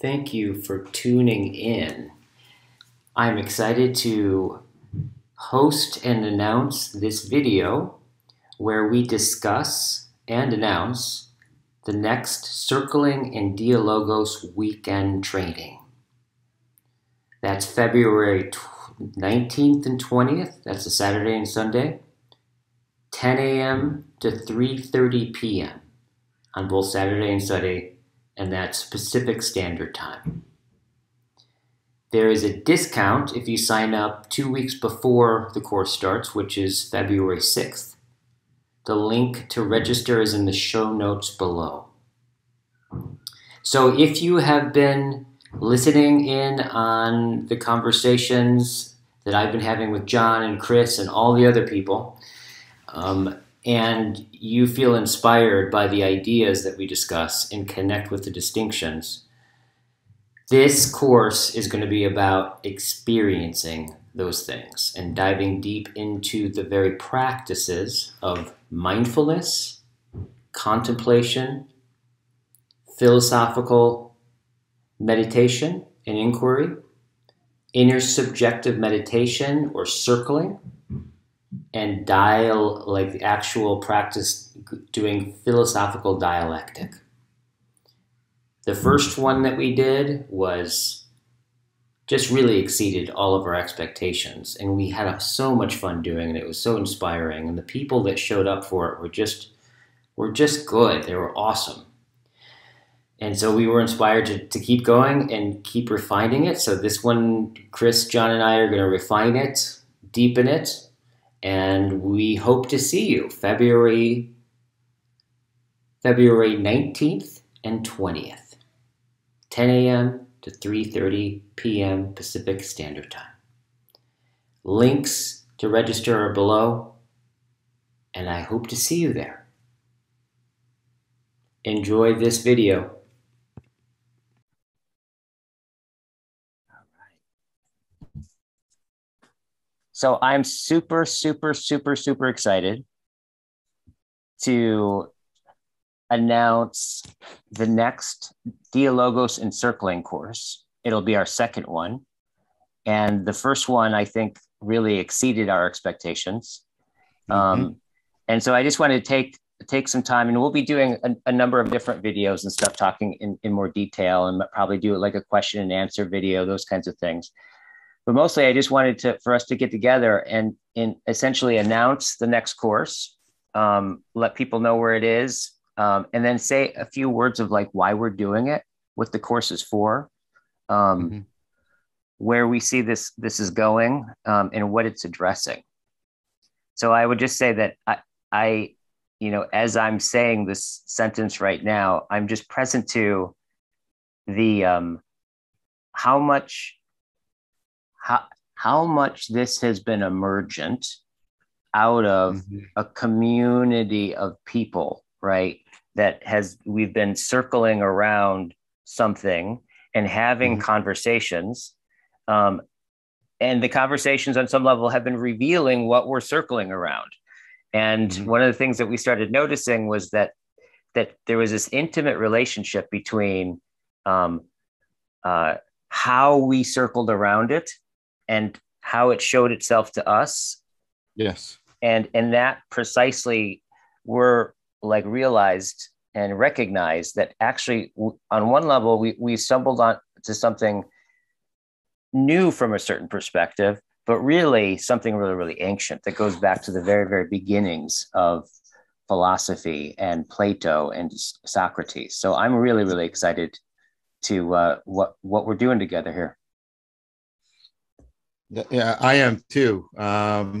Thank you for tuning in. I'm excited to host and announce this video where we discuss and announce the next Circling and Dialogos weekend training. That's February 19th and 20th. That's a Saturday and Sunday, 10 a.m. to 3:30 p.m. on both Saturday and Sunday, and that's Pacific Standard Time. There is a discount if you sign up 2 weeks before the course starts, which is February 6th. The link to register is in the show notes below. So if you have been listening in on the conversations that I've been having with John and Chris and all the other people, and you feel inspired by the ideas that we discuss and connect with the distinctions, this course is going to be about experiencing those things and diving deep into the very practices of mindfulness, contemplation, philosophical meditation and inquiry, intersubjective meditation or circling, and like the actual practice doing philosophical dialectic. The first one that we did was just really exceeded all of our expectations, and we had so much fun doing it. It was so inspiring, and the people that showed up for it were just good. They were awesome. And so we were inspired to keep going and keep refining it. So this one, Chris, John, and I are going to refine it, deepen it, and we hope to see you February 19th and 20th, 10 a.m. to 3:30 p.m. Pacific Standard Time. Links to register are below, and I hope to see you there. Enjoy this video. So I'm super, super, super, super excited to announce the next Dialogos and Circling course. It'll be our second one. And the first one, I think, really exceeded our expectations. And so I just wanted to take some time, and we'll be doing a number of different videos and stuff, talking in more detail, and probably do like a question and answer video, those kinds of things. But mostly I just wanted for us to get together and essentially announce the next course, let people know where it is, and then say a few words of like why we're doing it, what the course is for, where we see this is going, and what it's addressing. So I would just say that I, you know, as I'm saying this sentence right now, I'm just present to the how much this has been emergent out of a community of people, right? That we've been circling around something and having conversations. And the conversations on some level have been revealing what we're circling around. And one of the things that we started noticing was that there was this intimate relationship between how we circled around it and how it showed itself to us. Yes. And that precisely were like realized and recognized that actually on one level, we stumbled onto something new from a certain perspective, but really something really, really ancient that goes back to the very, very beginnings of philosophy and Plato and Socrates. So I'm really, really excited to what we're doing together here. Yeah, I am too. I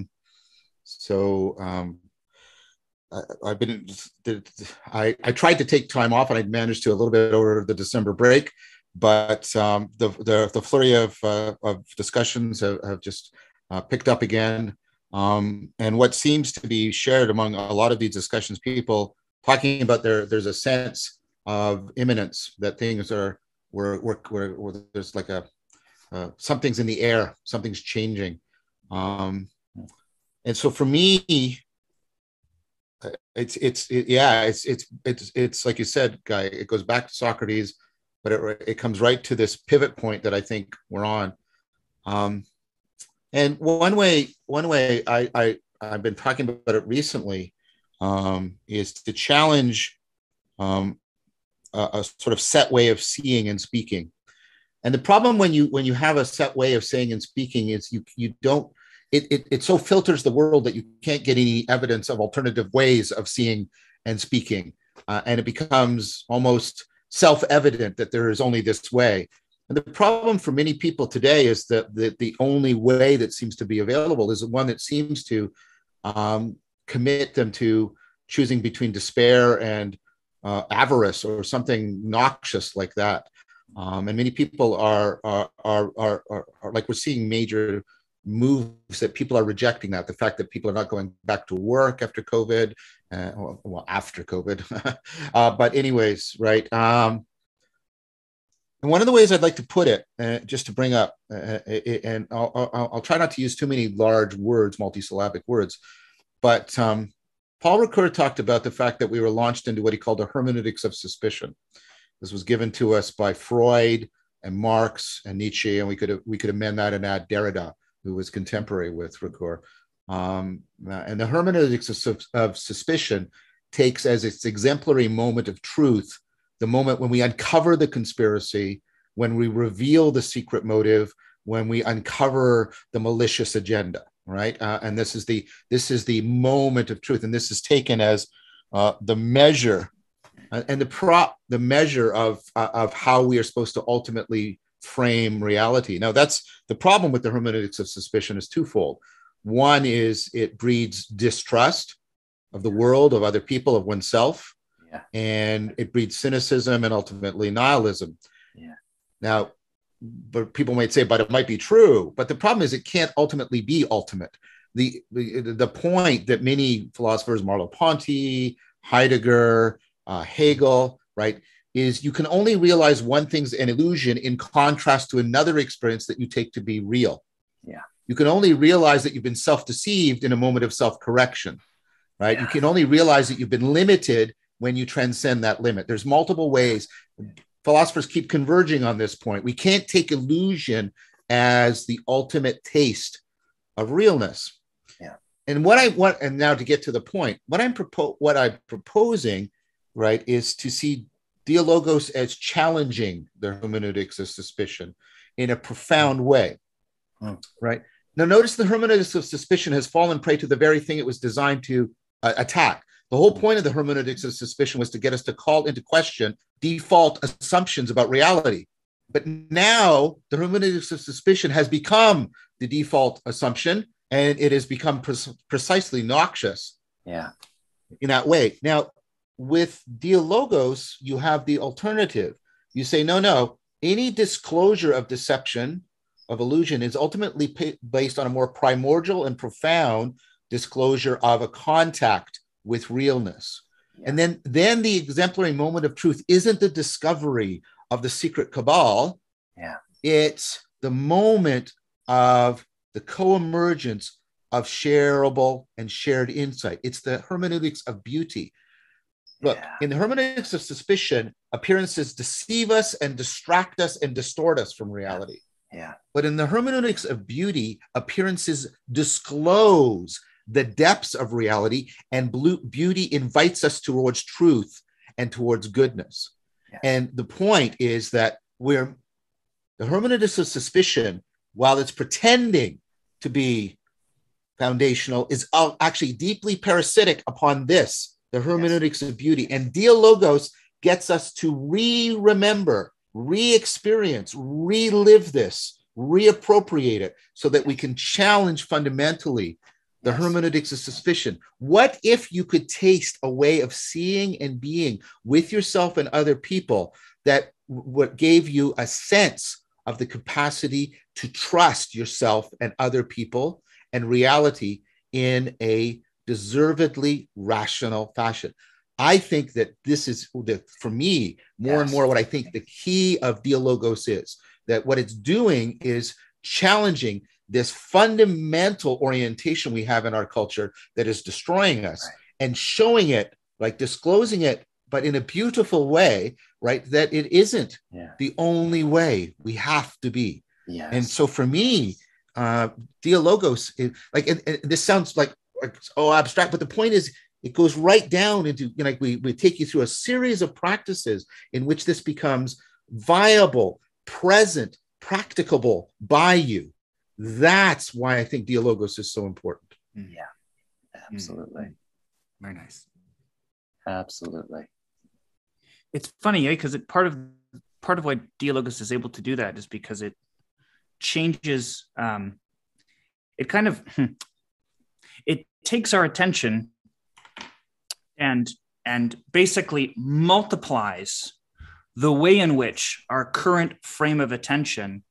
tried to take time off, and I managed to a little bit over the December break, but the flurry of discussions have just picked up again. And what seems to be shared among a lot of these discussions, people talking about there's a sense of imminence, that things were there's like a something's in the air, something's changing. And so for me, it's like you said, Guy, it goes back to Socrates but it comes right to this pivot point that I think we're on. And one way I've been talking about it recently is to challenge a sort of set way of seeing and speaking. And the problem when you have a set way of saying and speaking is you don't, it so filters the world that you can't get any evidence of alternative ways of seeing and speaking. And it becomes almost self-evident that there is only this way. And the problem for many people today is that the only way that seems to be available is the one that seems to commit them to choosing between despair and avarice or something noxious like that. And many people are like, we're seeing major moves that people are rejecting, that the fact that people are not going back to work after COVID, well, after COVID, but anyways, right. And one of the ways I'd like to put it, just to bring up, and I'll try not to use too many large words, multisyllabic words, but Paul Ricoeur talked about the fact that we were launched into what he called a hermeneutics of suspicion. This was given to us by Freud and Marx and Nietzsche, and we could amend that and add Derrida, who was contemporary with Ricoeur. And the hermeneutics of suspicion takes as its exemplary moment of truth the moment when we uncover the conspiracy, when we reveal the secret motive, when we uncover the malicious agenda, right? And this is the moment of truth, and this is taken as the measure and the measure of how we are supposed to ultimately frame reality. Now, that's the problem with the hermeneutics of suspicion is twofold. One is it breeds distrust of the world, of other people, of oneself, yeah. And it breeds cynicism and ultimately nihilism. Yeah. Now, but people might say, but it might be true. But the problem is it can't ultimately be ultimate. The point that many philosophers, Merleau-Ponty, Heidegger, Hegel, right, is you can only realize one thing's an illusion in contrast to another experience that you take to be real. Yeah. You can only realize that you've been self-deceived in a moment of self-correction, right? Yeah. You can only realize that you've been limited when you transcend that limit. There's multiple ways. Philosophers keep converging on this point. We can't take illusion as the ultimate taste of realness. Yeah. And what I want, and now to get to the point, what I'm proposing, right, is to see Dialogos as challenging the hermeneutics of suspicion in a profound way, right? Now, notice the hermeneutics of suspicion has fallen prey to the very thing it was designed to attack. The whole point of the hermeneutics of suspicion was to get us to call into question default assumptions about reality. But now the hermeneutics of suspicion has become the default assumption, and it has become precisely noxious, yeah, in that way. Now, with Dialogos, you have the alternative. You say, no, any disclosure of deception, of illusion, is ultimately based on a more primordial and profound disclosure of a contact with realness. And then the exemplary moment of truth isn't the discovery of the secret cabal. Yeah. It's the moment of the co-emergence of shareable and shared insight. It's the hermeneutics of beauty. Look, yeah. In the hermeneutics of suspicion, appearances deceive us and distract us and distort us from reality. Yeah. But in the hermeneutics of beauty, appearances disclose the depths of reality, and beauty invites us towards truth and towards goodness. Yeah. And the point is that the hermeneutics of suspicion, while it's pretending to be foundational, is actually deeply parasitic upon this, the hermeneutics of beauty. And Dialogos gets us to re-remember, re-experience, relive this, reappropriate it, so that we can challenge fundamentally the hermeneutics of suspicion. What if you could taste a way of seeing and being with yourself and other people that what gave you a sense of the capacity to trust yourself and other people and reality in a deservedly rational fashion? I think that this is, for me, more and more what I think the key of Dialogos is, that what it's doing is challenging this fundamental orientation we have in our culture that is destroying us, right, and showing it, like disclosing it but in a beautiful way, right? That it isn't the only way we have to be. Yes. And so for me, Dialogos, and this sounds like abstract, but the point is, it goes right down into, we take you through a series of practices in which this becomes viable, present, practicable by you. That's why I think Dialogos is so important. Yeah, absolutely. Very nice. Absolutely. It's funny, because part of why Dialogos is able to do that is because it changes. It kind of it takes our attention and basically multiplies the way in which our current frame of attention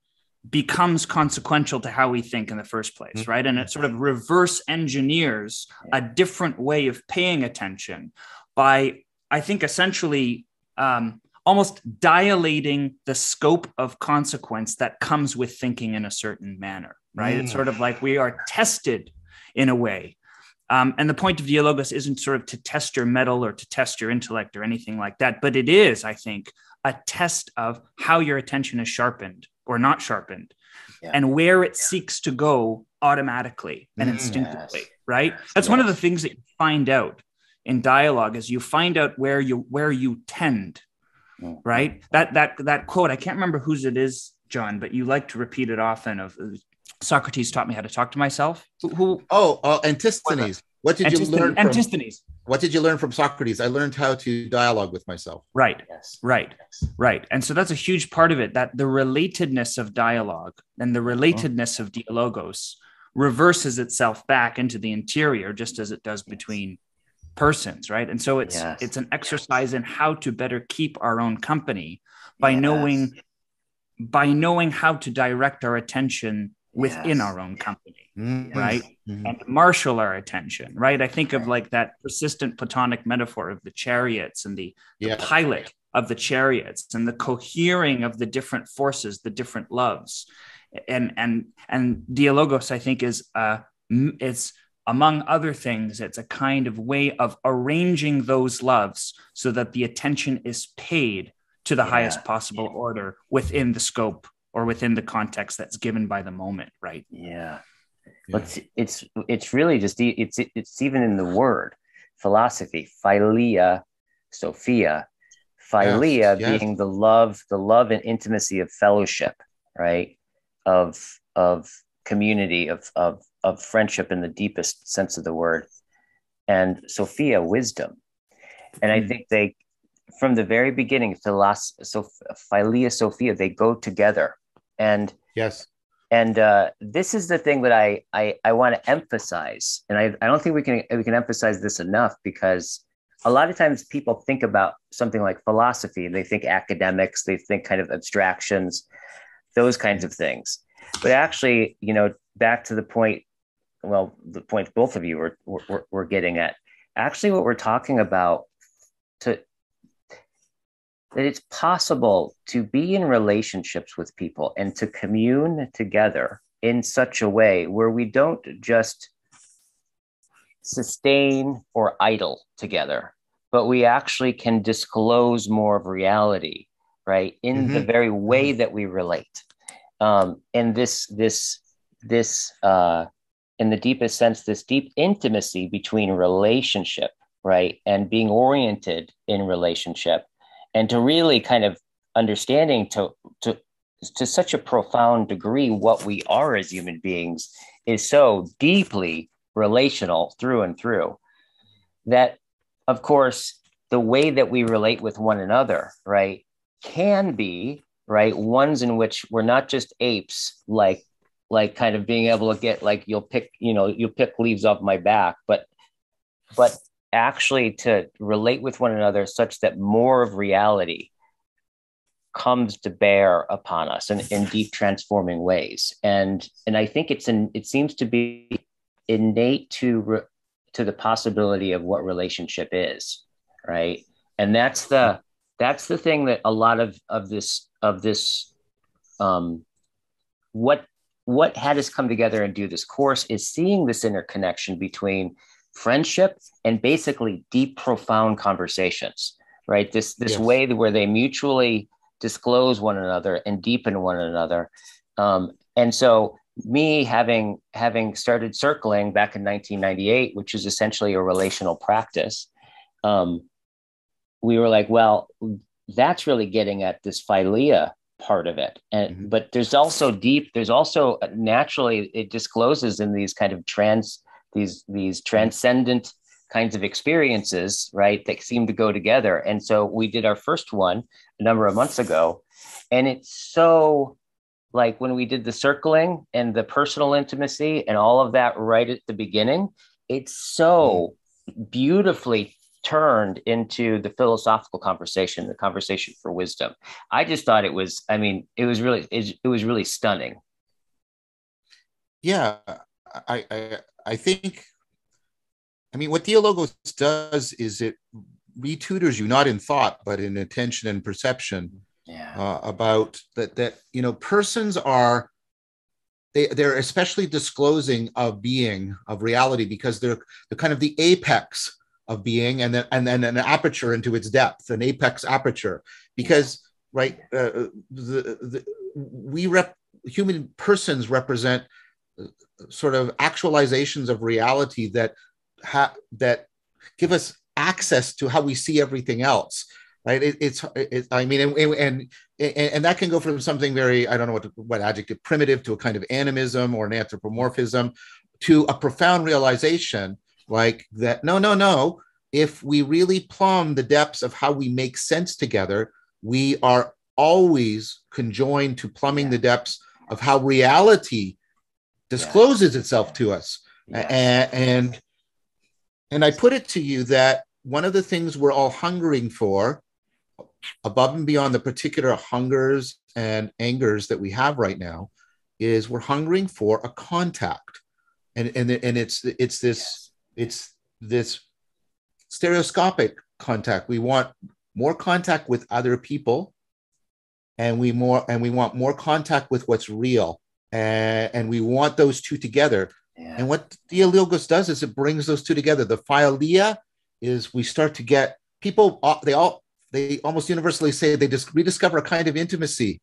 becomes consequential to how we think in the first place, right? And it sort of reverse engineers a different way of paying attention by, I think, essentially almost dilating the scope of consequence that comes with thinking in a certain manner, right? It's sort of like we are tested in a way. And the point of Dialogos isn't sort of to test your mettle or to test your intellect or anything like that, but it is, I think, a test of how your attention is sharpened or not sharpened and where it seeks to go automatically and instinctively, right? That's one of the things that you find out in dialogue is you find out where you tend, right? That quote, I can't remember whose it is, John, but you like to repeat it often of Socrates taught me how to talk to myself. Antisthenes. What did you learn from Antisthenes? What did you learn from Socrates? I learned how to dialogue with myself. Right. Yes. Right. Yes. Right. And so that's a huge part of it, that the relatedness of dialogue and the relatedness of Dialogos reverses itself back into the interior, just as it does between persons, right? And so it's an exercise in how to better keep our own company by knowing how to direct our attention within our own company, right? And marshal our attention, right? I think of like that persistent Platonic metaphor of the chariots and the pilot of the chariots and the cohering of the different forces, the different loves. And Dialogos, I think, is it's among other things, it's a kind of way of arranging those loves so that the attention is paid to the highest possible order within the scope or within the context that's given by the moment, right? Yeah. But it's really just, it's even in the word, philosophy, philia, Sophia, philia being the love and intimacy of fellowship, right? Of community, of friendship in the deepest sense of the word, and Sophia, wisdom. And I think they, from the very beginning, philia, Sophia, they go together. And this is the thing that I want to emphasize, and I don't think we can emphasize this enough, because a lot of times people think about something like philosophy and they think academics, they think kind of abstractions, those kinds of things. But actually, back to the point, both of you were getting at, actually what we're talking about, that it's possible to be in relationships with people and to commune together in such a way where we don't just sustain or idle together, but we actually can disclose more of reality, right? In the very way that we relate. And this in the deepest sense, this deep intimacy between relationship, right? And being oriented in relationship, and to really kind of understanding to such a profound degree what we are as human beings is so deeply relational through and through that, of course, the way that we relate with one another, right, can be, right, ones in which we're not just apes, like kind of being able to get, like, you'll pick leaves off my back, but actually to relate with one another such that more of reality comes to bear upon us in deep transforming ways. And I think it seems to be innate to the possibility of what relationship is, right? And that's the thing that a lot of this what had us come together and do this course is seeing this interconnection between friendship and basically deep, profound conversations, right? This yes. way where they mutually disclose one another and deepen one another. And so me having started circling back in 1998, which is essentially a relational practice, we were like, well, that's really getting at this philia part of it. And, mm-hmm. but there's also naturally, it discloses in these kind of these transcendent kinds of experiences, right, that seem to go together. And so we did our first one a number of months ago. And it's so like when we did the circling and the personal intimacy and all of that right at the beginning, it's so beautifully turned into the philosophical conversation, the conversation for wisdom. I just thought it was really stunning. Yeah, I think, I mean, what Dialogos does is it retutors you not in thought, but in attention and perception about that, you know, persons are, they're especially disclosing of being, of reality, because they're kind of the apex of being, and then an aperture into its depth, an apex aperture, because right, human persons represent sort of actualizations of reality that give us access to how we see everything else, right? I mean, and that can go from something very, I don't know what adjective, primitive, to a kind of animism or an anthropomorphism, to a profound realization. Like that, no. If we really plumb the depths of how we make sense together, we are always conjoined to plumbing the depths of how reality discloses itself to us. And I put it to you that one of the things we're all hungering for, above and beyond the particular hungers and angers that we have right now, is we're hungering for a contact, and it's this. Yes. It's this stereoscopic contact. We want more contact with other people, and we want more contact with what's real, and we want those two together. Yeah. And what Dialogos does is it brings those two together. The philia is we start to get people. They almost universally say they just rediscover a kind of intimacy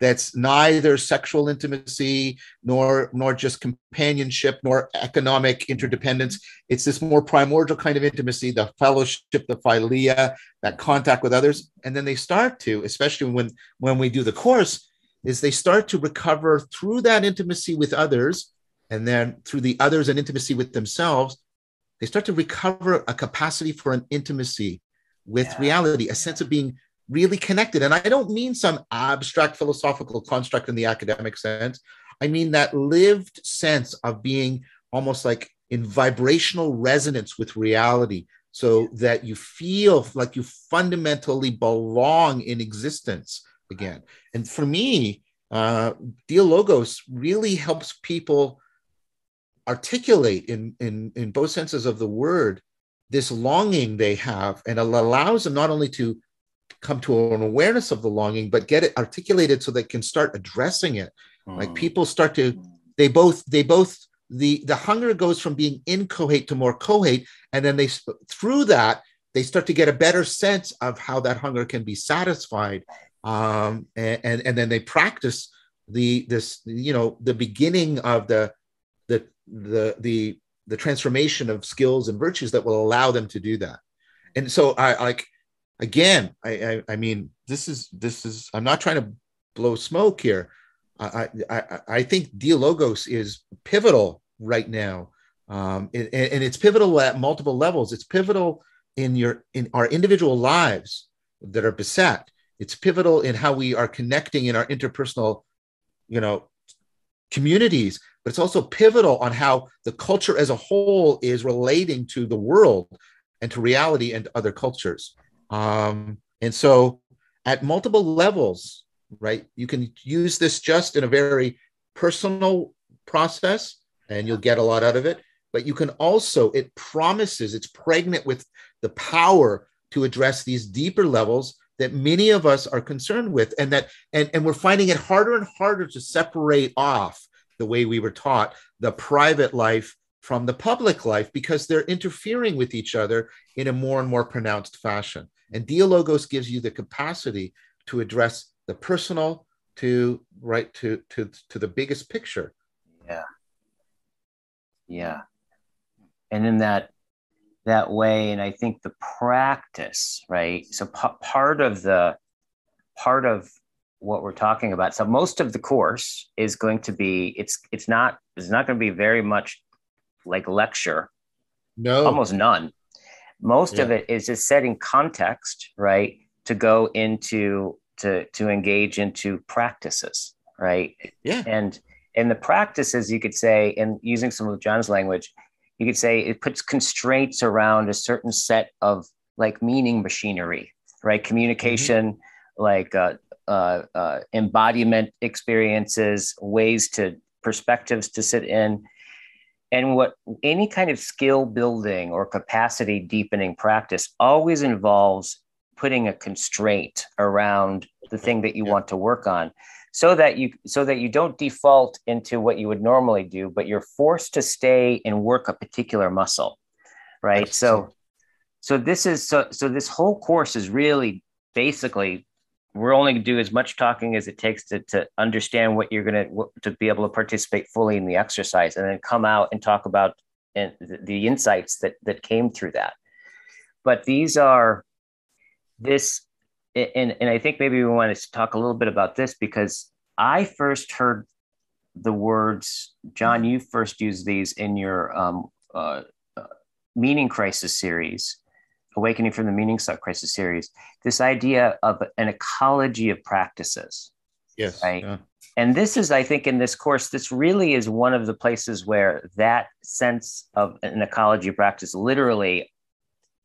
that's neither sexual intimacy nor just companionship nor economic interdependence. It's this more primordial kind of intimacy, the fellowship, the philia, that contact with others. And then they start to, especially when we do the course, is they start to recover through that intimacy with others, and then through the others and intimacy with themselves, they start to recover a capacity for an intimacy with reality, a sense of being really connected. And I don't mean some abstract philosophical construct in the academic sense. I mean that lived sense of being almost like in vibrational resonance with reality, so that you feel like you fundamentally belong in existence again. And for me, Dialogos really helps people articulate in both senses of the word this longing they have, and it allows them not only to come to an awareness of the longing, but get it articulated so they can start addressing it. Like people start to, the hunger goes from being inchoate to more cohate. And then through that, they start to get a better sense of how that hunger can be satisfied. And then they practice the beginning of the transformation of skills and virtues that will allow them to do that. And so I mean, this is. I'm not trying to blow smoke here. I think Dialogos is pivotal right now, and it's pivotal at multiple levels. It's pivotal in our individual lives that are beset. It's pivotal in how we are connecting in our interpersonal, communities. But it's also pivotal on how the culture as a whole is relating to the world and to reality and to other cultures. And so at multiple levels, right, you can use this just in a very personal process and you'll get a lot out of it, but you can also, it's pregnant with the power to address these deeper levels that many of us are concerned with, and we're finding it harder and harder to separate off, the way we were taught, the private life from the public life, because they're interfering with each other in a more and more pronounced fashion. And Dialogos gives you the capacity to address the personal to the biggest picture. Yeah. Yeah. And in that way, and I think the practice, right? So part of what we're talking about. So most of the course is going to be, it's not going to be very much like lecture. No, almost none. Most of it is just setting context, right? To go into, to engage into practices, right? Yeah. And the practices, you could say, and using some of John's language, you could say it puts constraints around a certain set of like meaning machinery, right? Communication, like embodiment experiences, ways to perspectives to sit in. And what any kind of skill building or capacity deepening practice always involves putting a constraint around the thing that you want to work on, so that you don't default into what you would normally do, but you're forced to stay and work a particular muscle, right? Absolutely. So this whole course is really basically, we're only going to do as much talking as it takes to understand what you're going to be able to participate fully in the exercise, and then come out and talk about the insights that came through that. But these are this, and I think maybe we wanted to talk a little bit about this, because I first heard the words, John, you first used these in your Meaning Crisis series, Awakening from the Meaning Crisis series, this idea of an ecology of practices. Yes. Right. Yeah. And this is, I think in this course, this really is one of the places where that sense of an ecology of practice literally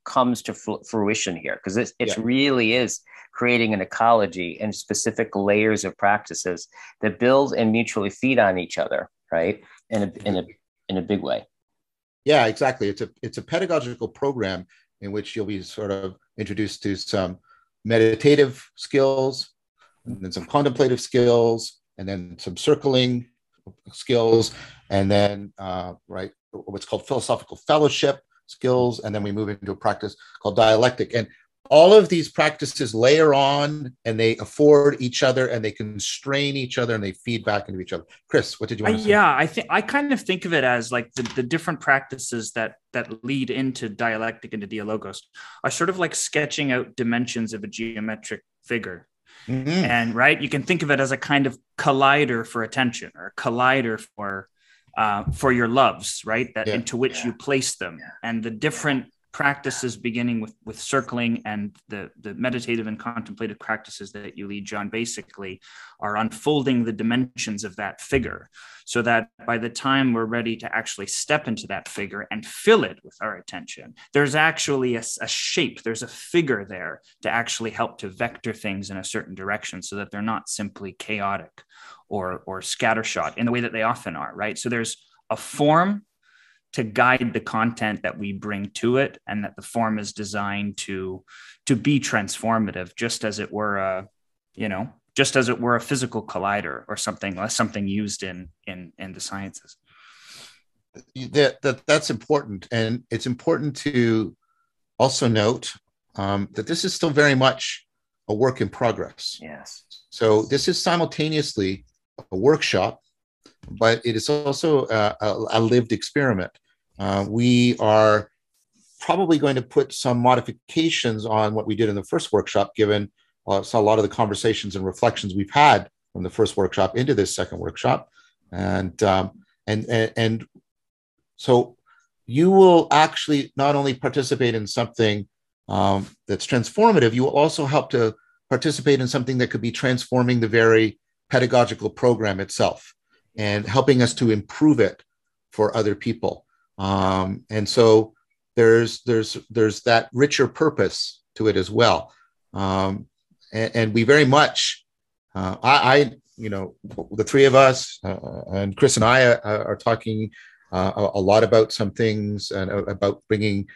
comes to fruition here. Cause it really is creating an ecology and specific layers of practices that build and mutually feed on each other. Right. In a big way. Yeah, exactly. It's a pedagogical program in which you'll be sort of introduced to some meditative skills, and then some contemplative skills, and then some circling skills, and then what's called philosophical fellowship skills, and then we move into a practice called dialectic. And all of these practices layer on, and they afford each other, and they constrain each other, and they feed back into each other. Chris, what did you want to say? Yeah, I kind of think of it as like the different practices that lead into dialectic, into dialogos, are sort of like sketching out dimensions of a geometric figure. Mm-hmm. And right, you can think of it as a kind of collider for attention, or collider for your loves, right? That into which you place them, and the different practices, beginning with circling and the meditative and contemplative practices that you lead, John, basically are unfolding the dimensions of that figure, so that by the time we're ready to actually step into that figure and fill it with our attention, there's actually a shape, there's a figure there to actually help to vector things in a certain direction, so that they're not simply chaotic or scattershot in the way that they often are, right? So there's a form to guide the content that we bring to it, and that the form is designed to be transformative, just as it were a physical collider or something used in the sciences. That's important, and it's important to also note that this is still very much a work in progress. Yes. So this is simultaneously a workshop, but it is also a lived experiment. We are probably going to put some modifications on what we did in the first workshop, given a lot of the conversations and reflections we've had from the first workshop into this second workshop. And so you will actually not only participate in something that's transformative, you will also help to participate in something that could be transforming the very pedagogical program itself, and helping us to improve it for other people. And so there's that richer purpose to it as well. And we very much, the three of us and Chris and I are talking a lot about some things, and about bringing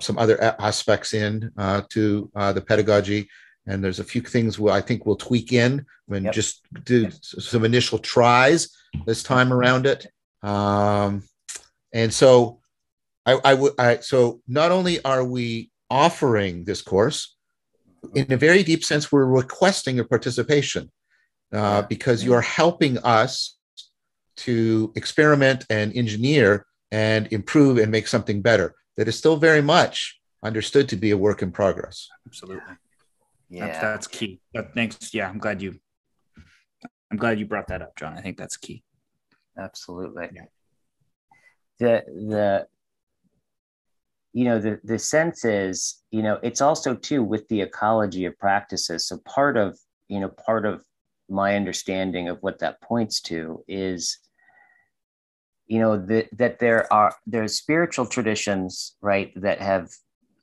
some other aspects in to the pedagogy. And there's a few things where I think we'll tweak in and just do some initial tries this time around it. And so so not only are we offering this course, in a very deep sense, we're requesting your participation because you are helping us to experiment and engineer and improve and make something better that is still very much understood to be a work in progress. Absolutely. Yeah, that's key. But thanks. Yeah, I'm glad you brought that up, John. I think that's key. Absolutely. Yeah. The sense is, it's also too with the ecology of practices. So part of my understanding of what that points to is, that there's spiritual traditions, right, that have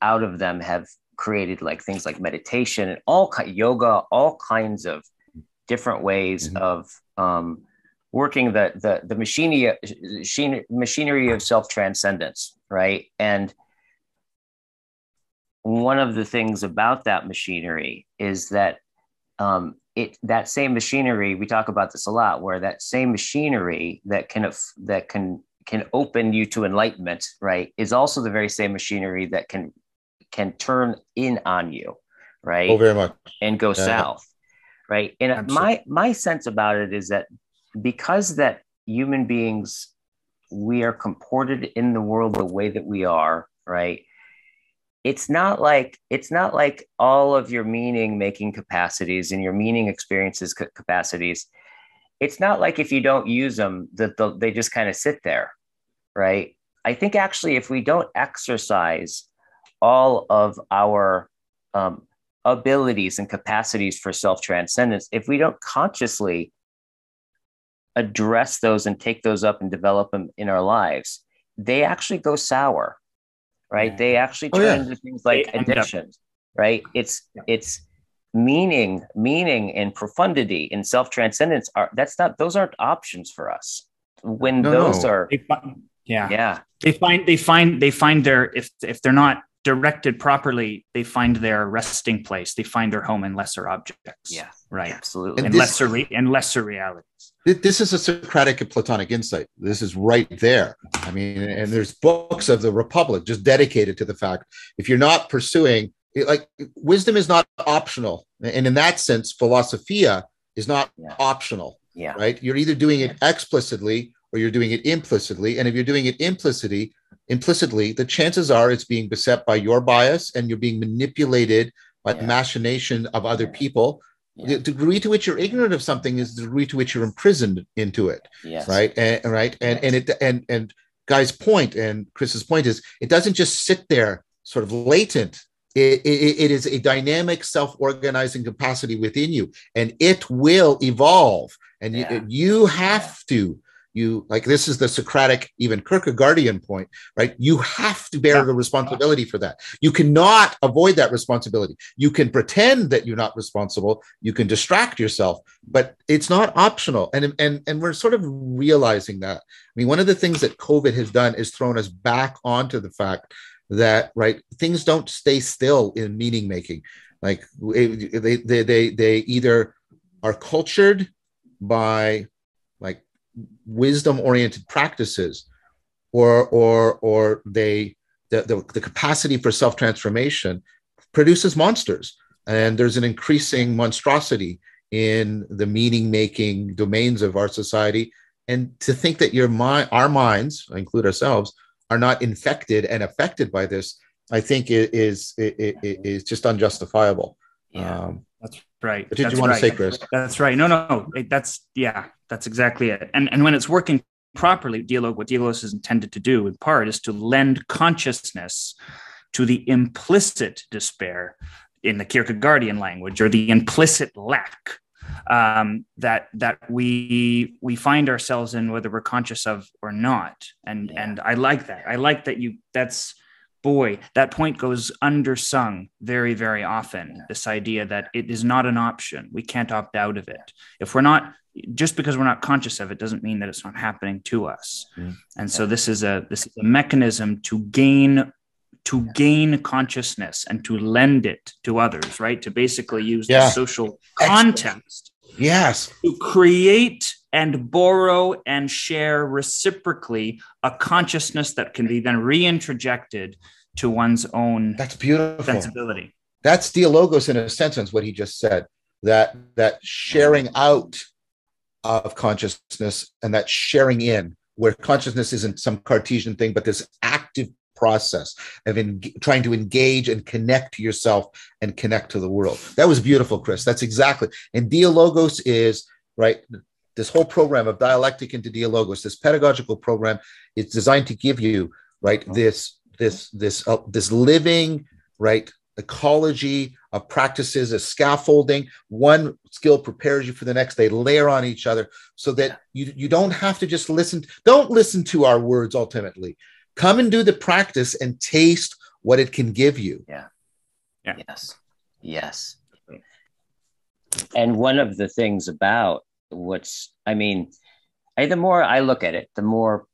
out of them have created like things like meditation and yoga, all kinds of different ways of working the machinery of self-transcendence, right? And one of the things about that machinery is that that same machinery, we talk about this a lot, where that same machinery that can open you to enlightenment, right, is also the very same machinery that can turn in on you, right? Oh, very much. And go south, right? And absolutely. My sense about it is that because that human beings, we are comported in the world the way that we are, right? It's not like all of your meaning making capacities and your meaning experiences capacities. It's not like if you don't use them that they just kind of sit there, right? I think actually if we don't exercise all of our abilities and capacities for self-transcendence, if we don't consciously address those and take those up and develop them in our lives, they actually go sour, right? Yeah. They actually turn into things like addiction, right? It's meaning and profundity and self-transcendence those aren't options for us. When they find their, if they're not directed properly, they find their resting place. They find their home in lesser objects. Yeah, right. Absolutely. And lesser realities. This is a Socratic and Platonic insight. This is right there. I mean, and there's books of the Republic just dedicated to the fact, if you're not pursuing, like wisdom is not optional. And in that sense, philosophia is not optional, right? You're either doing it explicitly or you're doing it implicitly. And if you're doing it implicitly, the chances are it's being beset by your bias and you're being manipulated by the machination of other people. The degree to which you're ignorant of something is the degree to which you're imprisoned into it, right? And Guy's point and Chris's point is it doesn't just sit there sort of latent. It is a dynamic self-organizing capacity within you, and it will evolve. And you have to. You like this is the Socratic, even Kierkegaardian point, right? You have to bear the responsibility for that. You cannot avoid that responsibility. You can pretend that you're not responsible. You can distract yourself, but it's not optional. And we're sort of realizing that. I mean, one of the things that COVID has done is thrown us back onto the fact that things don't stay still in meaning making. Like they either are cultured by wisdom-oriented practices, or the capacity for self-transformation produces monsters, and there's an increasing monstrosity in the meaning-making domains of our society. And to think that our minds, I include ourselves, are not infected and affected by this, I think is just unjustifiable. Yeah. That's right. What did you want to say, Chris? That's right. No. That's exactly it. And when it's working properly, what Dialogos is intended to do in part is to lend consciousness to the implicit despair in the Kierkegaardian language, or the implicit lack that we find ourselves in, whether we're conscious of or not. And I like that. I like that Boy, that point goes undersung very, very often, this idea that it is not an option. We can't opt out of it. If we're not, just because we're not conscious of it doesn't mean that it's not happening to us. Mm. And so this is a mechanism to gain consciousness and to lend it to others, right? To basically use the social context to create and borrow and share reciprocally a consciousness that can be then reinterjected to one's own sensibility. That's dialogos in a sentence, what he just said, that sharing out of consciousness and that sharing in, where consciousness isn't some Cartesian thing, but this active process of trying to engage and connect to yourself and connect to the world. That was beautiful, Chris. That's exactly. And dialogos is, right, this whole program of dialectic into dialogos, this pedagogical program, it's designed to give you, right, this living, right, ecology of practices, a scaffolding. One skill prepares you for the next. They layer on each other so that you don't have to just listen. Don't listen to our words ultimately. Come and do the practice and taste what it can give you. Yeah. Yes. Yes. And one of the things about the more I look at it, the more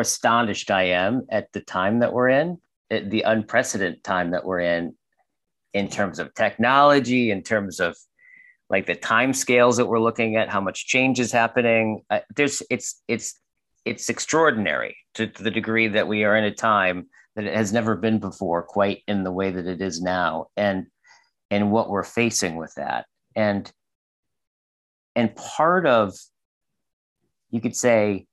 astonished I am at the time that we're in, the unprecedented time that we're in terms of technology, in terms of like the time scales that we're looking at, how much change is happening. It's extraordinary to the degree that we are in a time that it has never been before, quite in the way that it is now, and what we're facing with that. And part of, you could say,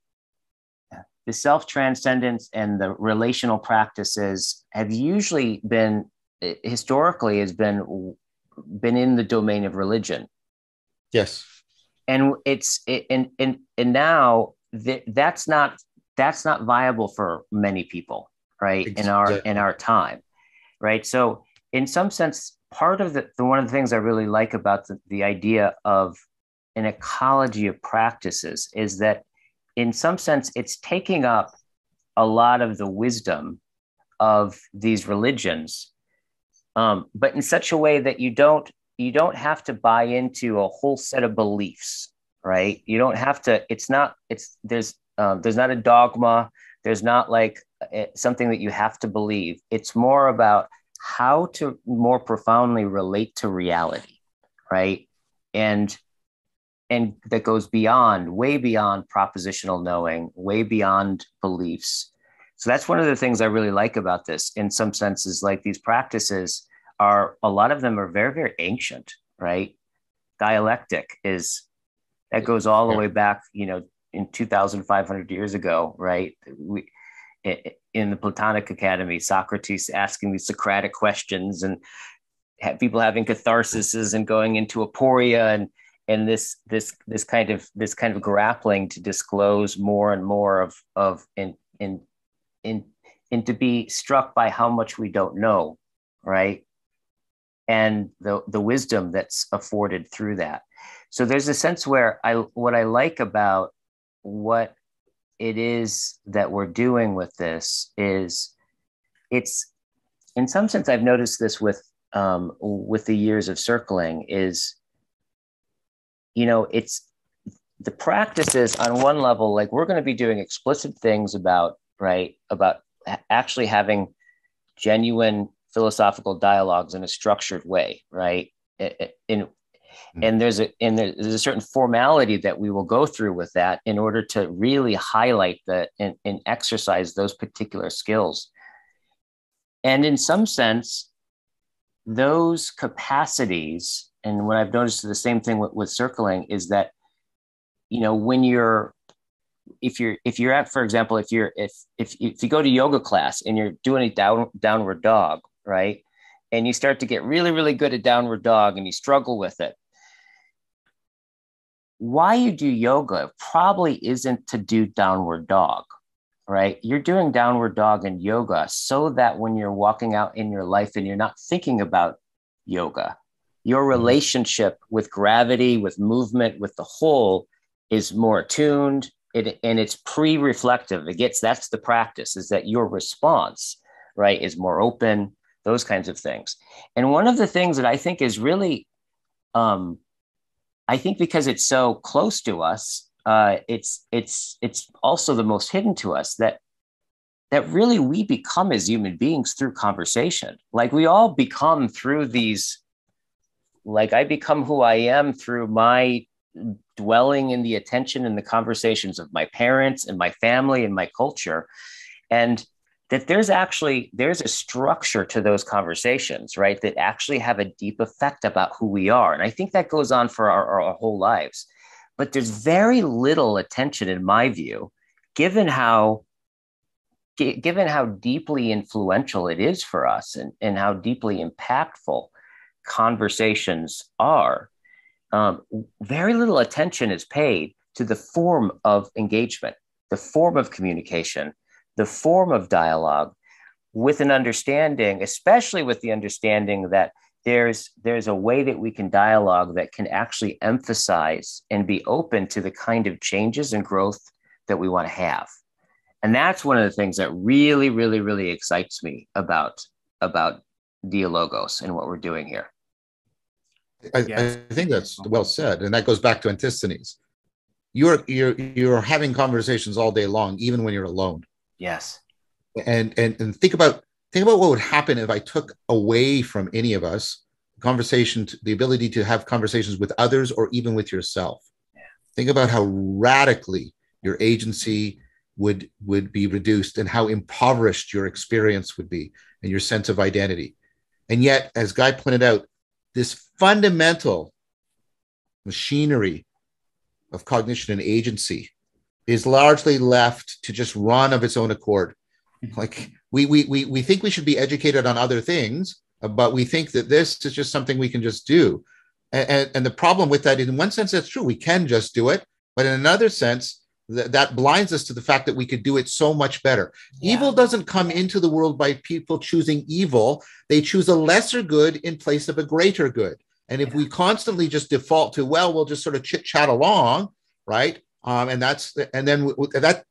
the self-transcendence and the relational practices have usually been, historically, has been in the domain of religion. Yes. And and now that's not viable for many people, right? Exactly. In our time, right? So in some sense, part of one of the things I really like about the idea of an ecology of practices is that, in some sense, it's taking up a lot of the wisdom of these religions, but in such a way that you don't have to buy into a whole set of beliefs, right? You don't have to. There's not a dogma. There's not like something that you have to believe. It's more about how to more profoundly relate to reality, right? And that goes beyond, way beyond propositional knowing, way beyond beliefs. So that's one of the things I really like about this. In some senses, like these practices are, a lot of them are very, very ancient, right? Dialectic is, that goes all the way back, in 2,500 years ago, right? In the Platonic Academy, Socrates asking these Socratic questions and people having catharsis and going into aporia and this kind of grappling to disclose more and more and to be struck by how much we don't know, right? And the wisdom that's afforded through that. So there's a sense where what I like about what it is that we're doing with this is, it's, in some sense, I've noticed this with the years of circling is, it's the practices on one level, like we're going to be doing explicit things about actually having genuine philosophical dialogues in a structured way, right? And there's a certain formality that we will go through with that in order to really highlight that and exercise those particular skills. And in some sense, those capacities, and what I've noticed is the same thing with circling, is that, if you go to yoga class and you're doing a downward dog, right? And you start to get really, really good at downward dog and you struggle with it. Why you do yoga probably isn't to do downward dog, right? You're doing downward dog and yoga so that when you're walking out in your life and you're not thinking about yoga, your relationship with gravity, with movement, with the whole is more attuned, and it's pre-reflective. That's the practice, is that your response, right, is more open, those kinds of things. And one of the things that I think is really, I think because it's so close to us, it's also the most hidden to us, that really we become as human beings through conversation. Like we all become through these, like I become who I am through my dwelling in the attention and the conversations of my parents and my family and my culture. And that there's a structure to those conversations, right, that actually have a deep effect about who we are. And I think that goes on for our whole lives. But there's very little attention, in my view, given how deeply influential it is for us and how deeply impactful conversations are. Very little attention is paid to the form of engagement, the form of communication, the form of dialogue, with an understanding, especially with the understanding that there's a way that we can dialogue that can actually emphasize and be open to the kind of changes and growth that we want to have. And that's one of the things that really, really, really excites me about Dialogos and what we're doing here. I think that's well said. And that goes back to Antisthenes. You're having conversations all day long, even when you're alone. Yes. And think about what would happen if I took away from any of us conversation, the ability to have conversations with others or even with yourself. Yeah. Think about how radically your agency would be reduced and how impoverished your experience would be and your sense of identity. And yet, as Guy pointed out, this fundamental machinery of cognition and agency is largely left to just run of its own accord. Like we think we should be educated on other things, but we think that this is just something we can just do. And the problem with that, in one sense, that's true. We can just do it. But in another sense, that blinds us to the fact that we could do it so much better. Yeah. Evil doesn't come into the world by people choosing evil. They choose a lesser good in place of a greater good. And if we constantly just default to, well, we'll just sort of chit chat along, right? And then that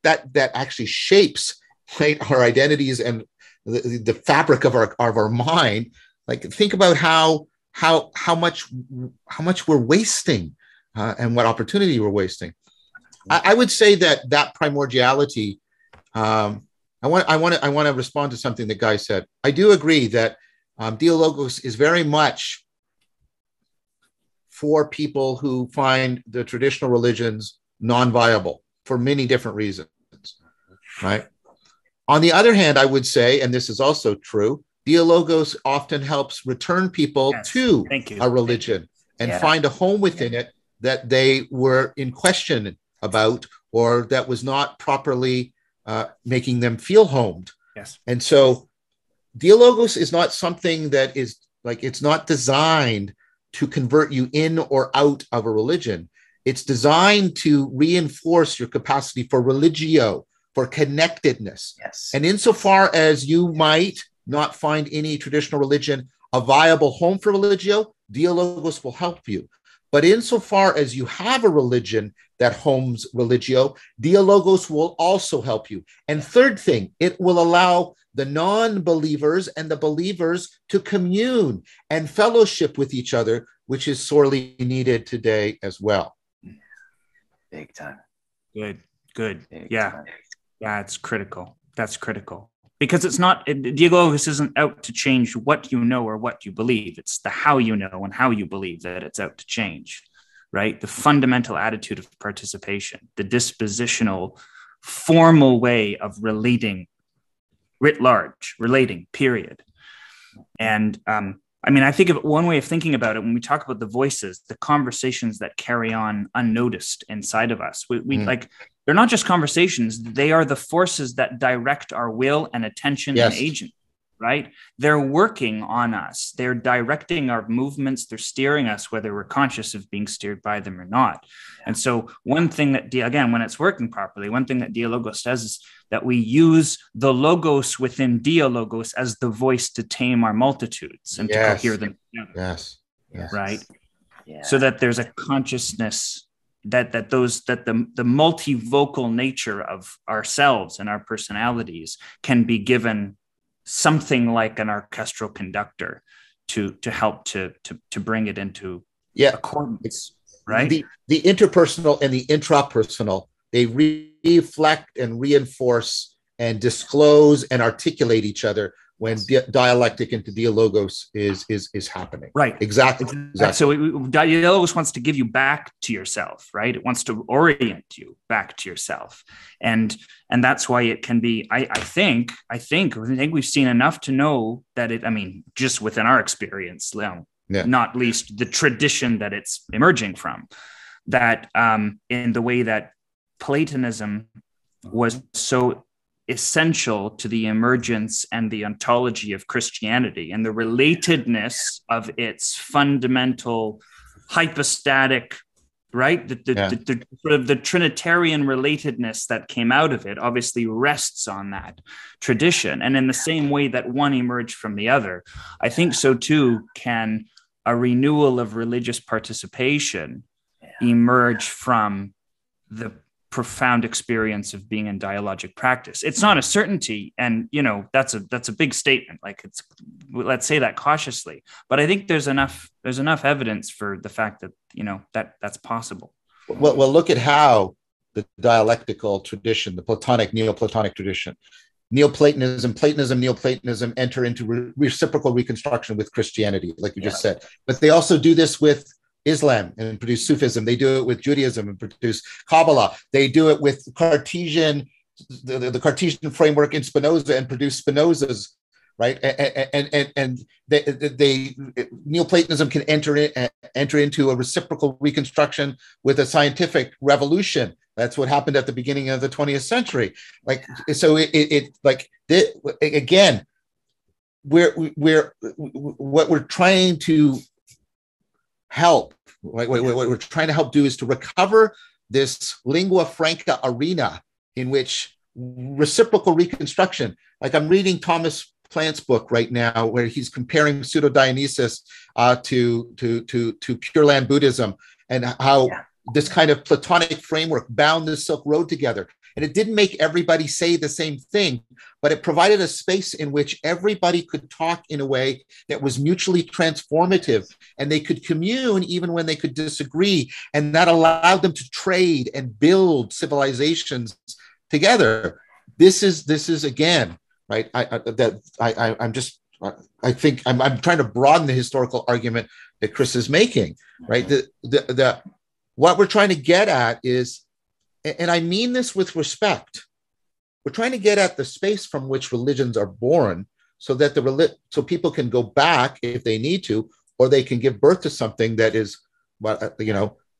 actually shapes, right, our identities and the fabric of our mind. Like, think about how much we're wasting and what opportunity we're wasting. I would say that primordiality. I want to respond to something that Guy said. I do agree that Dialogos is very much for people who find the traditional religions non-viable for many different reasons. Right. On the other hand, I would say, and this is also true, Dialogos often helps return people to a religion and find a home within it that they were in question about, or that was not properly making them feel homed. Yes. And so Dialogos is not something that is like, it's not designed to convert you in or out of a religion. It's designed to reinforce your capacity for religio, for connectedness. Yes. And insofar as you might not find any traditional religion a viable home for religio, Dialogos will help you. But insofar as you have a religion that homes religio, Dialogos will also help you. And third thing, it will allow the non-believers and the believers to commune and fellowship with each other, which is sorely needed today as well. Big time. Good. Yeah, it's critical. That's critical. Because it's not, Dialogos isn't out to change what you know or what you believe. It's the how you know and how you believe that it's out to change, right? The fundamental attitude of participation, the dispositional, formal way of relating, writ large, relating, period. And I mean, I think of one way of thinking about it when we talk about the voices, the conversations that carry on unnoticed inside of us. We like, they're not just conversations. They are the forces that direct our will and attention and agent, right? They're working on us. They're directing our movements. They're steering us, whether we're conscious of being steered by them or not. And so one thing that, again, when it's working properly, one thing that Dialogos says is that we use the logos within Dialogos as the voice to tame our multitudes and to cohere them together. Yes. Right? Yeah. So that there's a consciousness that the multivocal nature of ourselves and our personalities can be given something like an orchestral conductor to help to bring it into accordance, right? The interpersonal and the intrapersonal, they reflect and reinforce and disclose and articulate each other, when dialectic into dialogos is happening. Right. Exactly. So dialogos wants to give you back to yourself, right? It wants to orient you back to yourself. And that's why it can be, I think we've seen enough to know that it, I mean, just within our experience, not least the tradition that it's emerging from, that in the way that Platonism was so essential to the emergence and the ontology of Christianity and the relatedness of its fundamental hypostatic, right? The sort of the Trinitarian relatedness that came out of it obviously rests on that tradition. And in the same way that one emerged from the other, I think so too can a renewal of religious participation emerge from the profound experience of being in dialogic practice. It's not a certainty, and that's a big statement. Like, it's, let's say that cautiously, but I think there's enough evidence for the fact that that's possible. Well, look at how the dialectical tradition, the Platonic, Neoplatonic tradition, Neoplatonism enter into reciprocal reconstruction with Christianity, like you just said. But they also do this with Islam and produce Sufism. They do it with Judaism and produce Kabbalah. They do it with Cartesian, the Cartesian framework in Spinoza, and produce Spinoza's, right? And they Neoplatonism can enter into a reciprocal reconstruction with a scientific revolution. That's what happened at the beginning of the 20th century. What we're trying to help do is to recover this lingua franca arena in which reciprocal reconstruction, like I'm reading Thomas Plant's book right now, where he's comparing pseudo Dionysus to Pure Land Buddhism, and how this kind of Platonic framework bound the Silk Road together. And it didn't make everybody say the same thing, but it provided a space in which everybody could talk in a way that was mutually transformative, and they could commune even when they could disagree. And that allowed them to trade and build civilizations together. This is again, right? I'm trying to broaden the historical argument that Chris is making, right? What we're trying to get at is, and I mean this with respect, we're trying to get at the space from which religions are born, so that so people can go back if they need to, or they can give birth to something that is,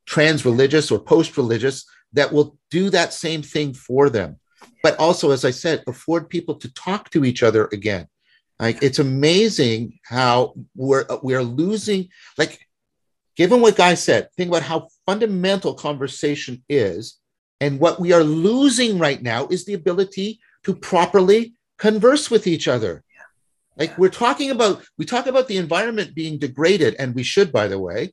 trans-religious or post-religious, that will do that same thing for them. But also, as I said, afford people to talk to each other again. Like, it's amazing how we're losing, like, given what Guy said, think about how fundamental conversation is. And what we are losing right now is the ability to properly converse with each other. Yeah. We talk about the environment being degraded, and we should, by the way,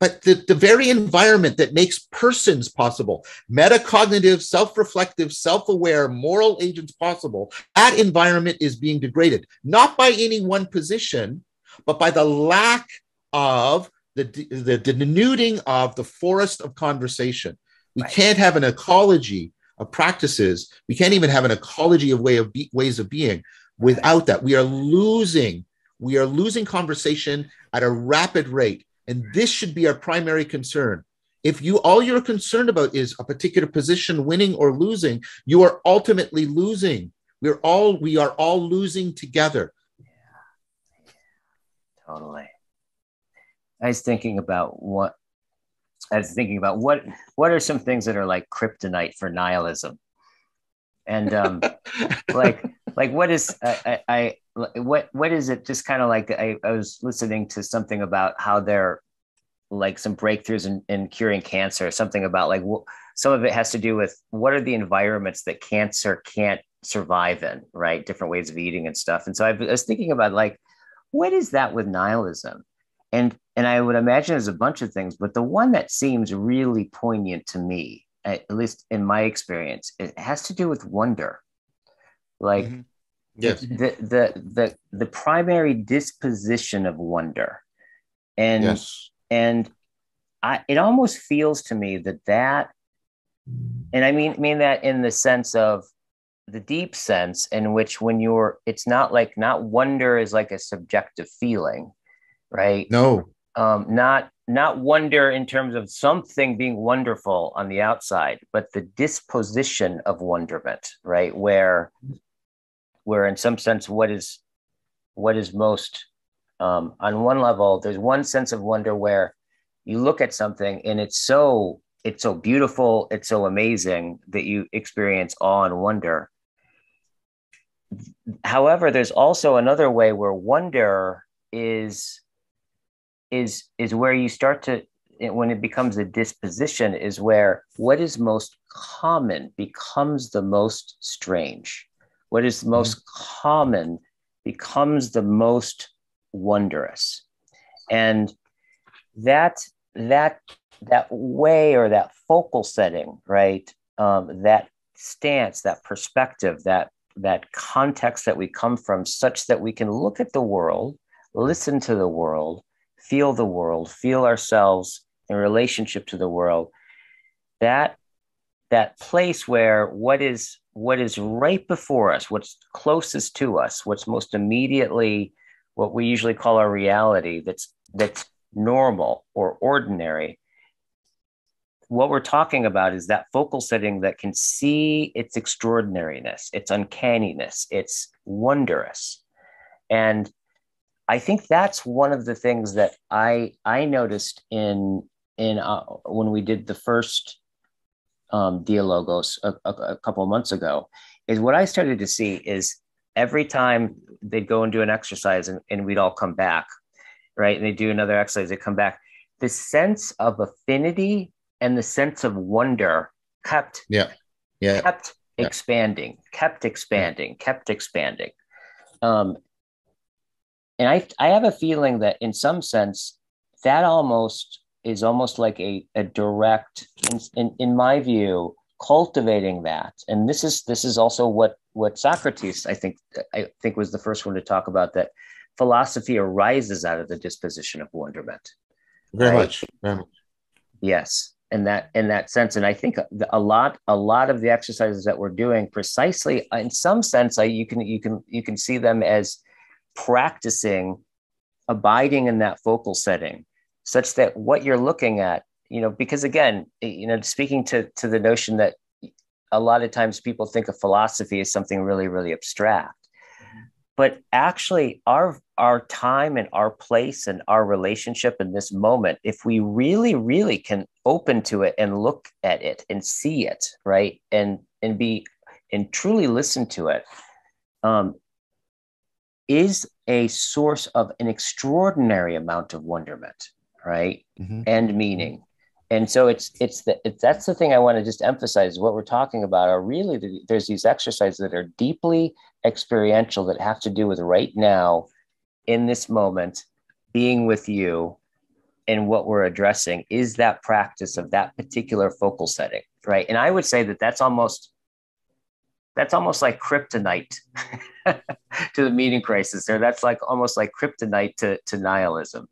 but the very environment that makes persons possible, metacognitive, self-reflective, self-aware, moral agents possible, that environment is being degraded, not by any one position, but by the lack of the denuding of the forest of conversation. We can't have an ecology of practices. We can't even have an ecology of ways of being without that. We are losing conversation at a rapid rate, and this should be our primary concern. If all you're concerned about is a particular position winning or losing, you are ultimately losing. We are all losing together. Yeah. Totally. I was thinking about what are some things that are like kryptonite for nihilism, and like what is what is it? Just kind of like I was listening to something about how they're like some breakthroughs in curing cancer, something about like some of it has to do with what are the environments that cancer can't survive in, right? Different ways of eating and stuff. And so I was thinking about like, what is that with nihilism? And I would imagine there's a bunch of things, but the one that seems really poignant to me, at least in my experience, it has to do with wonder. Like the primary disposition of wonder. And, it almost feels to me that, and I mean that in the sense of the deep sense in which when you're, it's not like, not wonder is like a subjective feeling, right? No. Not wonder in terms of something being wonderful on the outside, but the disposition of wonderment, right? Where in some sense, what is most, on one level, there's one sense of wonder where you look at something and it's so beautiful, it's so amazing that you experience awe and wonder. However, there's also another way where wonder is where you start to, when it becomes a disposition, is where what is most common becomes the most strange. What is most common becomes the most wondrous. And that way, or that focal setting, right? That stance, that perspective, that context that we come from, such that we can look at the world, listen to the world, feel the world, feel ourselves in relationship to the world. That place where what is right before us, what's closest to us, what's most immediately, what we usually call our reality, that's normal or ordinary. What we're talking about is that focal setting that can see its extraordinariness, its uncanniness, its wondrous. And I think that's one of the things that I noticed in when we did the first Dialogos a couple of months ago, is what I started to see is every time they'd go and do an exercise and we'd all come back, right? And they do another exercise, they come back. The sense of affinity and the sense of wonder kept expanding, kept expanding, kept expanding. And I have a feeling that in some sense, that almost is almost like a direct, in my view, cultivating that. And this is also what Socrates, I think was the first one to talk about, that philosophy arises out of the disposition of wonderment. Very much. Yes. In that sense. And I think a lot of the exercises that we're doing, precisely in some sense, you can see them as practicing abiding in that focal setting, such that what you're looking at, because again, speaking to the notion that a lot of times people think of philosophy as something really, really abstract, but actually our time and our place and our relationship in this moment, if we really, really can open to it and look at it and see it, right? And truly listen to it, is a source of an extraordinary amount of wonderment, right? Mm-hmm. And meaning. And so that's the thing I want to just emphasize, is what we're talking about are really, there's these exercises that are deeply experiential that have to do with right now, in this moment, being with you, and what we're addressing is that practice of that particular focal setting, right? And I would say that that's almost like kryptonite to the meaning crisis there. That's like almost like kryptonite to nihilism.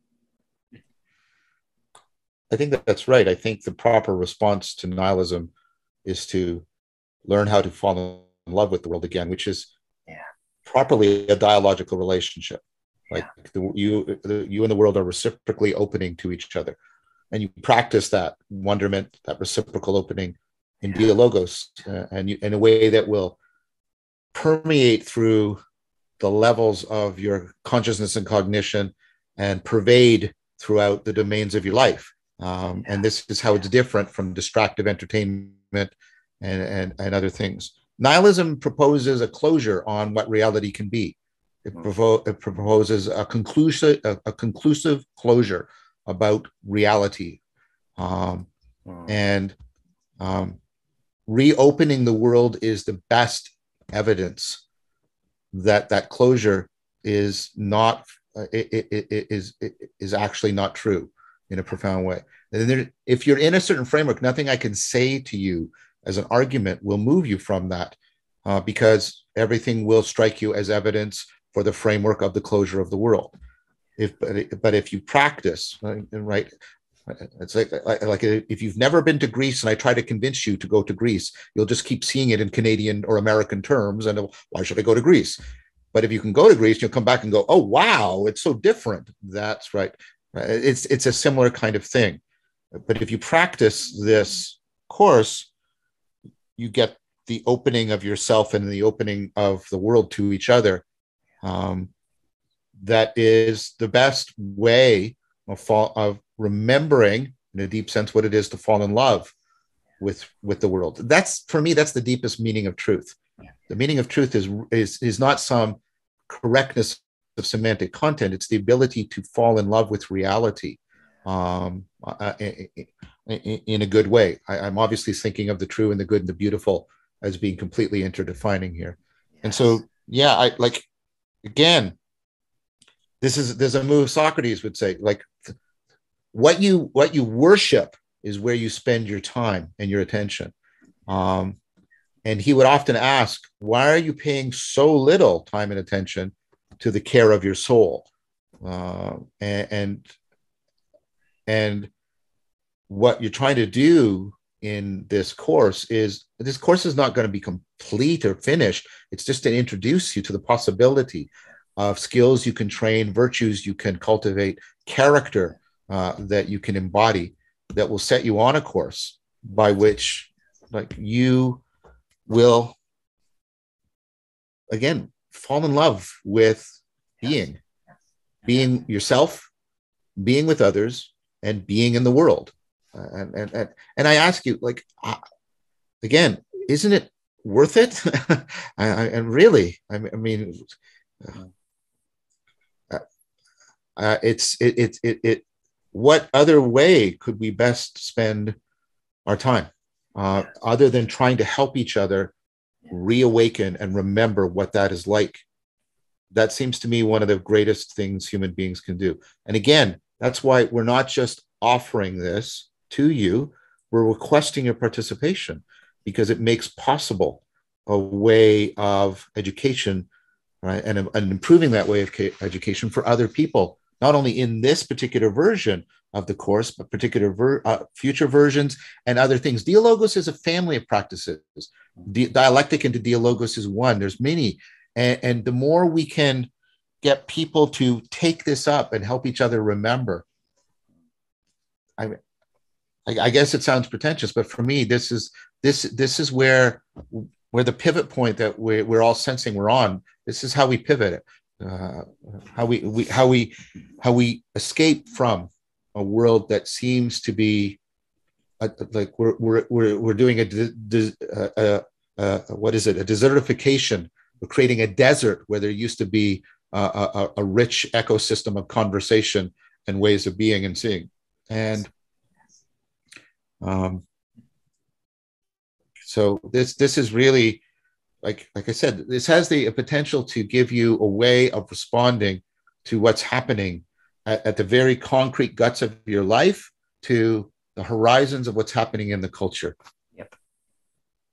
I think that's right. I think the proper response to nihilism is to learn how to fall in love with the world again, which is properly a dialogical relationship. Like you and the world are reciprocally opening to each other, and you practice that wonderment, that reciprocal opening, in Dialogos, in a way that will permeate through the levels of your consciousness and cognition and pervade throughout the domains of your life. And this is how it's different from distractive entertainment and other things. Nihilism proposes a closure on what reality can be. It proposes a conclusive closure about reality, reopening the world is the best evidence that closure is not is actually not true in a profound way. And there, if you're in a certain framework, nothing I can say to you as an argument will move you from that, because everything will strike you as evidence for the framework of the closure of the world. But if you practice, right? It's like if you've never been to Greece and I try to convince you to go to Greece, you'll just keep seeing it in Canadian or American terms. And why should I go to Greece? But if you can go to Greece, you'll come back and go, oh, wow, it's so different. That's right. It's a similar kind of thing. But if you practice this course, you get the opening of yourself and the opening of the world to each other. That is the best way of remembering, in a deep sense, what it is to fall in love with the world. That's, for me, that's the deepest meaning of truth. The meaning of truth is not some correctness of semantic content. It's the ability to fall in love with reality in a good way. I'm obviously thinking of the true and the good and the beautiful as being completely interdefining here. Yes. And so, yeah, I like, again, there's a move Socrates would say, like, what you worship is where you spend your time and your attention. And he would often ask, why are you paying so little time and attention to the care of your soul? And what you're trying to do in this course is not going to be complete or finished. It's just to introduce you to the possibility of skills you can train, virtues you can cultivate, character that you can embody, that will set you on a course by which, like, you will, again, fall in love with being. Yes. Being yourself, being with others, and being in the world. And I ask you, like, again, isn't it worth it? I mean, really, what other way could we best spend our time? Other than trying to help each other reawaken and remember what that is like. That seems to me one of the greatest things human beings can do. And again, that's why we're not just offering this to you, we're requesting your participation, because it makes possible a way of education, right? And improving that way of education for other people, not only in this particular version of the course, but future versions and other things. Dialogos is a family of practices. Dialectic into Dialogos is one. There's many. And the more we can get people to take this up and help each other remember, I guess it sounds pretentious, but for me, this is where the pivot point that we're all sensing we're on. This is how we pivot it. How we escape from a world that seems to be like we're doing a desertification. We're creating a desert where there used to be a rich ecosystem of conversation and ways of being and seeing. And so this is really, like I said, this has the potential to give you a way of responding to what's happening at the very concrete guts of your life, to the horizons of what's happening in the culture. Yep.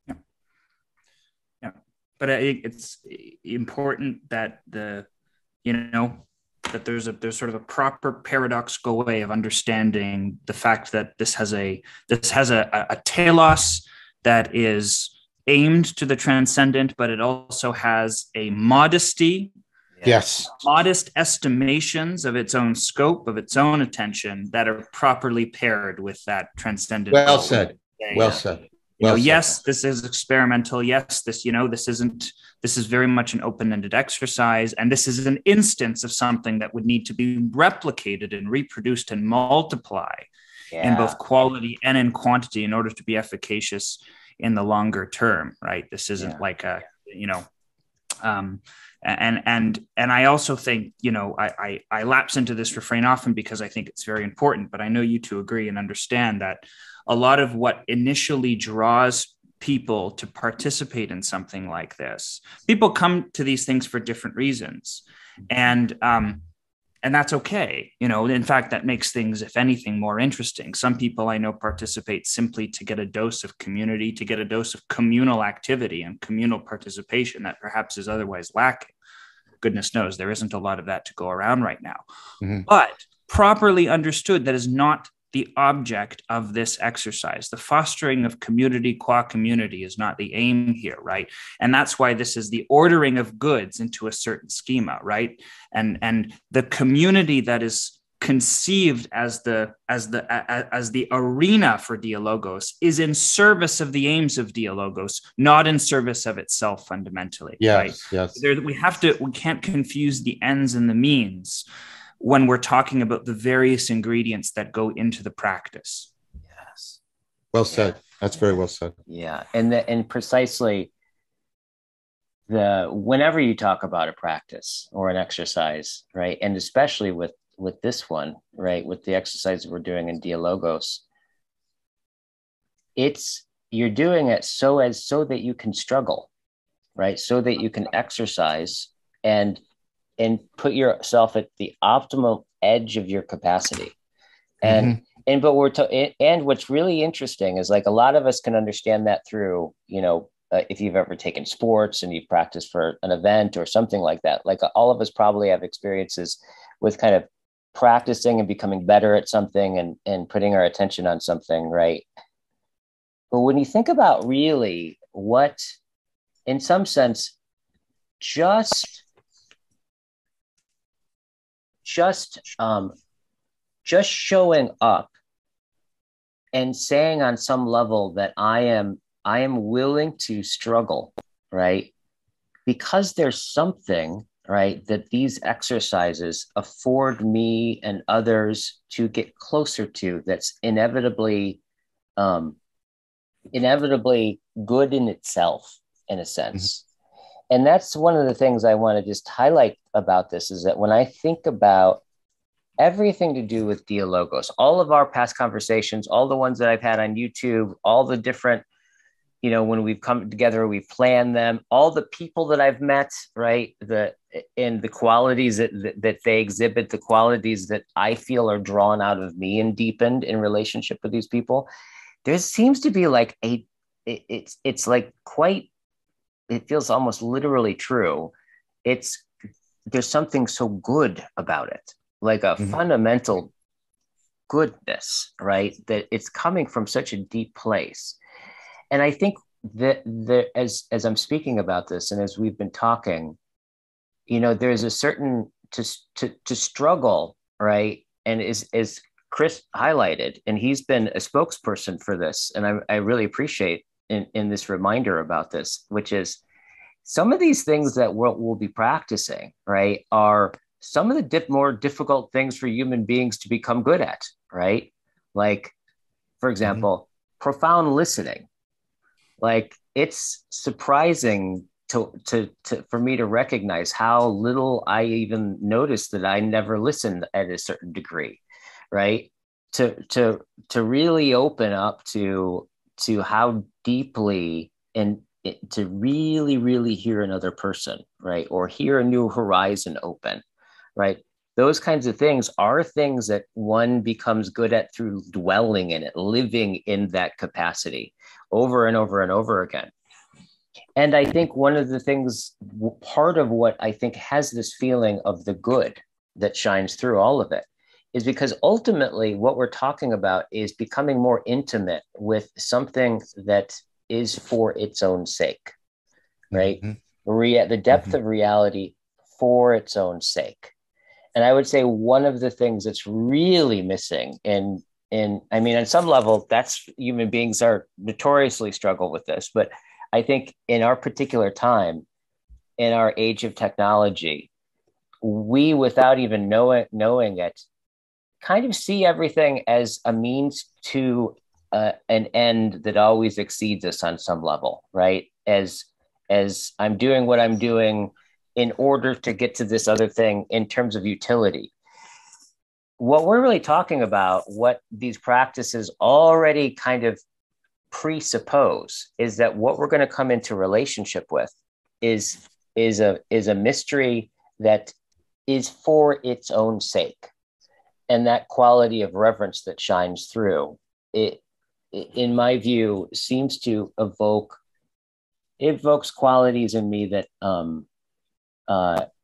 Yeah. Yeah. But I think it's important that that there's sort of a proper paradoxical way of understanding the fact that this has a telos that is aimed to the transcendent, but it also has a modesty. Yes. Modest estimations of its own scope, of its own attention, that are properly paired with that transcendent. Well said. Well said. Well said. Yes, this is experimental. Yes, this is very much an open-ended exercise. And this is an instance of something that would need to be replicated and reproduced and multiply in both quality and in quantity in order to be efficacious in the longer term, right? This isn't like a, and I also think, I lapse into this refrain often because I think it's very important, but I know you two agree and understand that a lot of what initially draws people to participate in something like this, people come to these things for different reasons. And that's okay. In fact, that makes things, if anything, more interesting. Some people I know participate simply to get a dose of community, to get a dose of communal activity and communal participation that perhaps is otherwise lacking. Goodness knows there isn't a lot of that to go around right now. Mm-hmm. But properly understood, that is not the object of this exercise. The fostering of community qua community is not the aim here, right? And that's why this is the ordering of goods into a certain schema, right? And the community that is conceived as the arena for Dialogos is in service of the aims of Dialogos, not in service of itself fundamentally. Yes, right? Yes. We can't confuse the ends and the means when we're talking about the various ingredients that go into the practice. Yes. Well said. Yeah. That's very well said. Yeah. And precisely whenever you talk about a practice or an exercise, right? And especially with this one, right? With the exercise we're doing in Dialogos, you're doing it so that you can struggle, right? So that you can exercise and put yourself at the optimal edge of your capacity. And what's really interesting is, like, a lot of us can understand that through, you know, if you've ever taken sports and you've practiced for an event or something like that, like all of us probably have experiences with kind of practicing and becoming better at something and putting our attention on something, right? But when you think about really what, in some sense, just showing up and saying on some level that I am willing to struggle, right? Because there's something, right, that these exercises afford me and others to get closer to, that's inevitably good in itself, in a sense. Mm-hmm. And that's one of the things I want to just highlight about this, is that when I think about everything to do with Dialogos, all of our past conversations, all the ones that I've had on YouTube, all the different, you know, when we've come together, we've planned them, all the people that I've met, right? And the qualities that they exhibit, the qualities that I feel are drawn out of me and deepened in relationship with these people. There seems to be like it feels almost literally true. There's something so good about it, like a fundamental goodness, right? That it's coming from such a deep place. And I think that as I'm speaking about this and as we've been talking, you know, there's a certain to struggle, right? And as Chris highlighted, and he's been a spokesperson for this, and I really appreciate in this reminder about this, which is some of these things that we'll be practicing, right, are some of the more difficult things for human beings to become good at, right? Like, for example, profound listening. Like, it's surprising for me to recognize how little I even noticed that I never listened at a certain degree, right? To really open up to how deeply and to really, really hear another person, right? Or hear a new horizon open, right? Those kinds of things are things that one becomes good at through dwelling in it, living in that capacity over and over and over again. And I think one of the things, part of what I think has this feeling of the good that shines through all of it, is because ultimately what we're talking about is becoming more intimate with something that is for its own sake, right? The depth of reality for its own sake. And I would say one of the things that's really missing on some level, that's human beings are notoriously struggle with this, but I think in our particular time, in our age of technology, we, without even knowing it, kind of see everything as a means to an end that always exceeds us on some level, right? As I'm doing what I'm doing in order to get to this other thing in terms of utility. What we're really talking about, what these practices already kind of presuppose, is that what we're going to come into relationship with is a mystery that is for its own sake. And that quality of reverence that shines through, it in my view, seems to evokes qualities in me that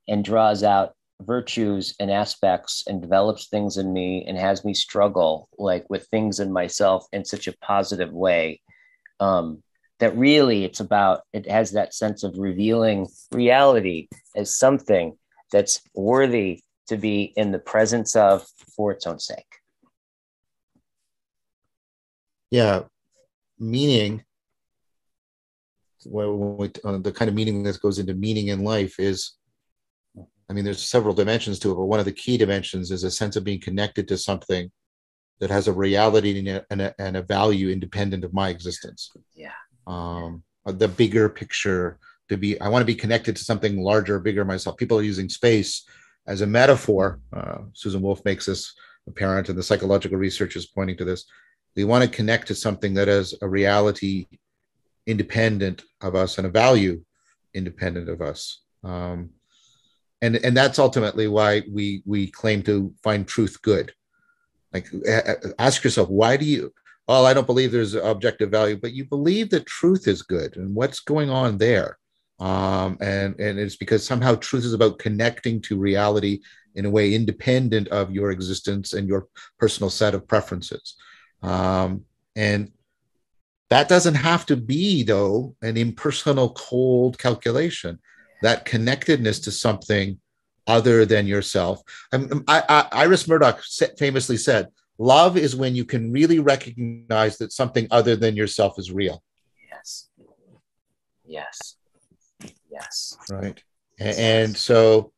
and draws out virtues and aspects and develops things in me and has me struggle like with things in myself in such a positive way that really it's about, it has that sense of revealing reality as something that's worthy to be in the presence of for its own sake. Yeah, meaning, when we, the kind of meaning that goes into meaning in life is, I mean, there's several dimensions to it, but one of the key dimensions is a sense of being connected to something that has a reality and a value independent of my existence. Yeah. The bigger picture, I want to be connected to something larger, bigger myself. People are using space as a metaphor. Susan Wolf makes this apparent, and the psychological research is pointing to this. We want to connect to something that is a reality independent of us and a value independent of us. And that's ultimately why we claim to find truth good. Like, ask yourself, why do you, I don't believe there's objective value, but you believe that truth is good, and what's going on there? And it's because somehow truth is about connecting to reality in a way independent of your existence and your personal set of preferences. And that doesn't have to be, though, an impersonal, cold calculation. That connectedness to something other than yourself. Iris Murdoch famously said, love is when you can really recognize that something other than yourself is real. Yes. Yes. Yes. Right. And so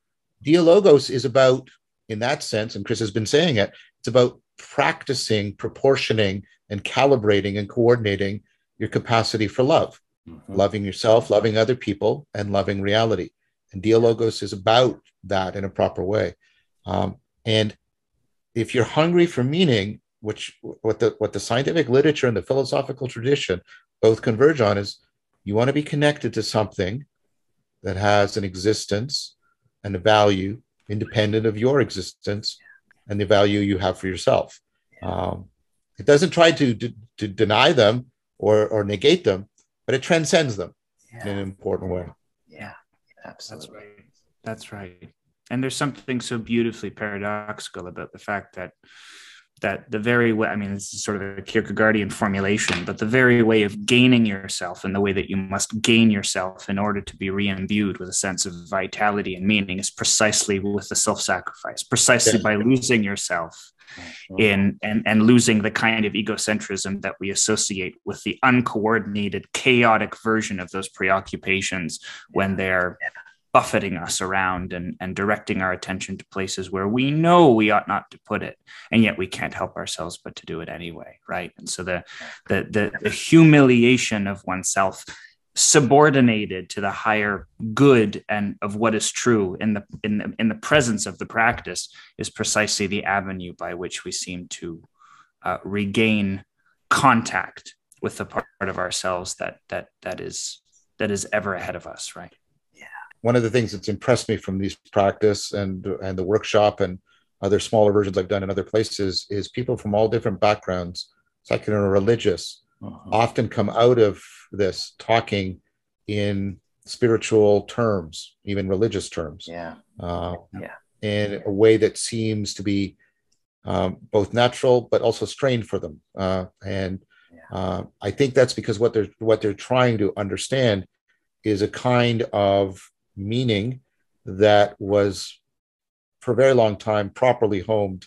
Dialogos is about, in that sense, and Chris has been saying it, it's about practicing, proportioning, and calibrating and coordinating your capacity for love. Mm-hmm. Loving yourself, loving other people, and loving reality. And Dialogos is about that in a proper way. And if you're hungry for meaning, which what the scientific literature and the philosophical tradition both converge on is, you want to be connected to something that has an existence and a value independent of your existence and the value you have for yourself. It doesn't try to deny them or negate them, but it transcends them in an important way. Yeah, absolutely. That's right. And there's something so beautifully paradoxical about the fact that the very way, I mean, this is sort of a Kierkegaardian formulation, but the very way of gaining yourself and the way that you must gain yourself in order to be re-imbued with a sense of vitality and meaning is precisely with the self-sacrifice, precisely by losing yourself and losing the kind of egocentrism that we associate with the uncoordinated, chaotic version of those preoccupations when they're buffeting us around and directing our attention to places where we know we ought not to put it, and yet we can't help ourselves but to do it anyway, right? And so the humiliation of oneself subordinated to the higher good and of what is true in the presence of the practice is precisely the avenue by which we seem to regain contact with the part of ourselves that is ever ahead of us, right? One of the things that's impressed me from these practice and the workshop and other smaller versions I've done in other places is people from all different backgrounds, secular or religious, often come out of this talking in spiritual terms, even religious terms. In a way that seems to be both natural but also strained for them. I think that's because what they're trying to understand is a kind of meaning that was for a very long time properly homed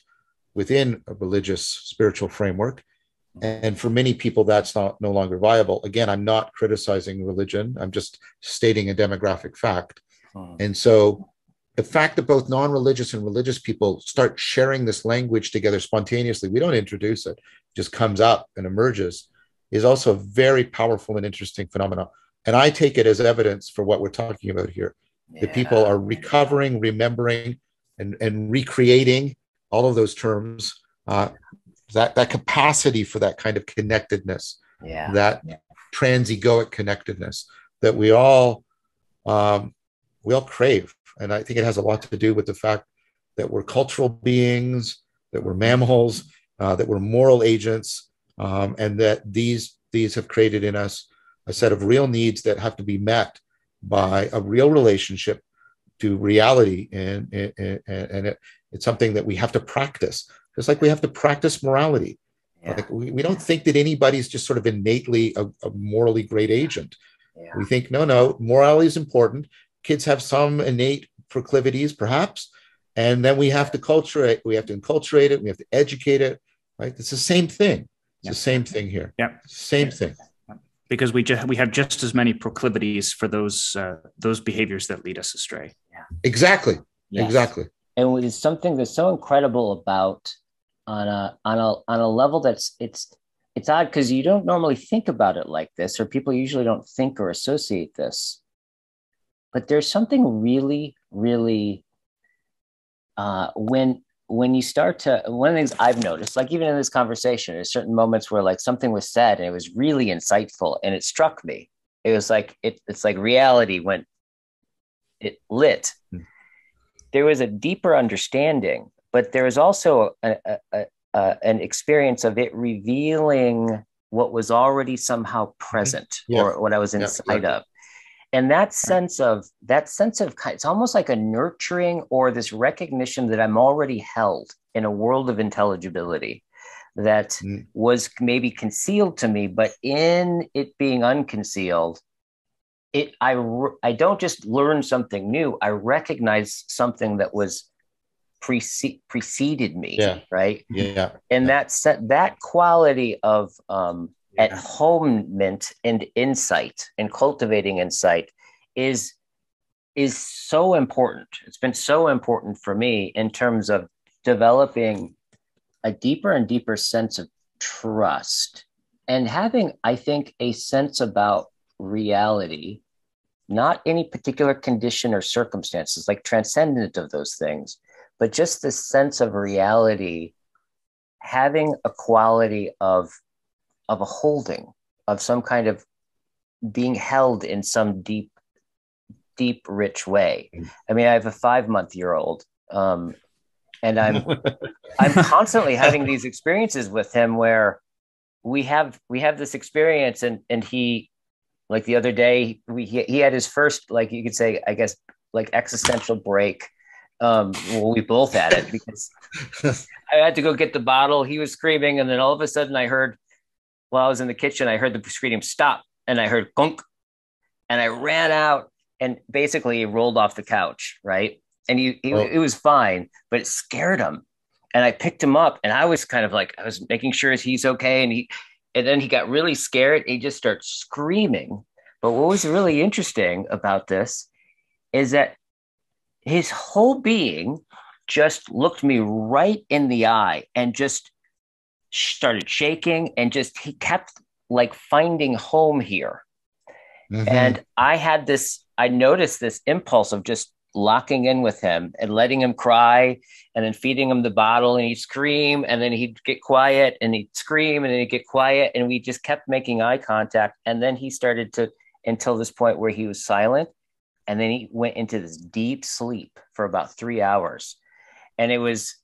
within a religious spiritual framework. And for many people, that's no longer viable. Again, I'm not criticizing religion. I'm just stating a demographic fact. And so the fact that both non-religious and religious people start sharing this language together spontaneously, we don't introduce it, it just comes up and emerges, is also a very powerful and interesting phenomenon. And I take it as evidence for what we're talking about here. That people are recovering, remembering, and recreating all of those terms, that capacity for that kind of connectedness, transegoic connectedness that we all crave. And I think it has a lot to do with the fact that we're cultural beings, that we're mammals, that we're moral agents, and that these have created in us a set of real needs that have to be met by a real relationship to reality, and it's something that we have to practice, just like we have to practice morality. Yeah. Like we don't think that anybody's just sort of innately a morally great agent. Yeah. We think, no, morality is important. Kids have some innate proclivities, perhaps, and then we have to culturate. We have to enculturate it. We have to educate it. Right? It's the same thing. It's the same thing here. Yeah. Same thing. Because we have just as many proclivities for those behaviors that lead us astray. Yeah. Exactly. Yes. Exactly. And it's something that's so incredible about on a level that's it's odd because you don't normally think about it like this, or people usually don't think or associate this. But there's something really, really when you start to, one of the things I've noticed, like even in this conversation, there's certain moments where like something was said and it was really insightful and it struck me. It was like, it's like reality went, it lit. Mm. There was a deeper understanding, but there was also an experience of it revealing what was already somehow present, yeah, or what I was inside of. And that sense of, it's almost like a nurturing or this recognition that I'm already held in a world of intelligibility that was maybe concealed to me, but in it being unconcealed, I don't just learn something new. I recognize something that was preceded me, right? Yeah. And that quality of, at homement and insight and cultivating insight is so important. It's been so important for me in terms of developing a deeper and deeper sense of trust and having, I think, a sense about reality, not any particular condition or circumstances, like transcendent of those things, but just the sense of reality, having a quality of a holding, of some kind of being held in some deep, deep, rich way. I mean, I have a 5-month-year-old and I'm constantly having these experiences with him where we have this experience and he, like the other day, he had his first, like you could say, I guess, like existential break. Well, we both had it because I had to go get the bottle. He was screaming. And then all of a sudden I heard, while I was in the kitchen, I heard the scream stop and I heard gunk and I ran out and basically he rolled off the couch, right? And it was fine, but it scared him. And I picked him up and I was kind of like, I was making sure he's okay. And then he got really scared. He just starts screaming. But what was really interesting about this is that his whole being just looked me right in the eye and just started shaking and just he kept like finding home here. Mm-hmm. And I noticed this impulse of just locking in with him and letting him cry and then feeding him the bottle and he'd scream and then he'd get quiet and he'd scream and then he'd get quiet and we just kept making eye contact. And then he started to, until this point where he was silent, and then he went into this deep sleep for about 3 hours. And it was,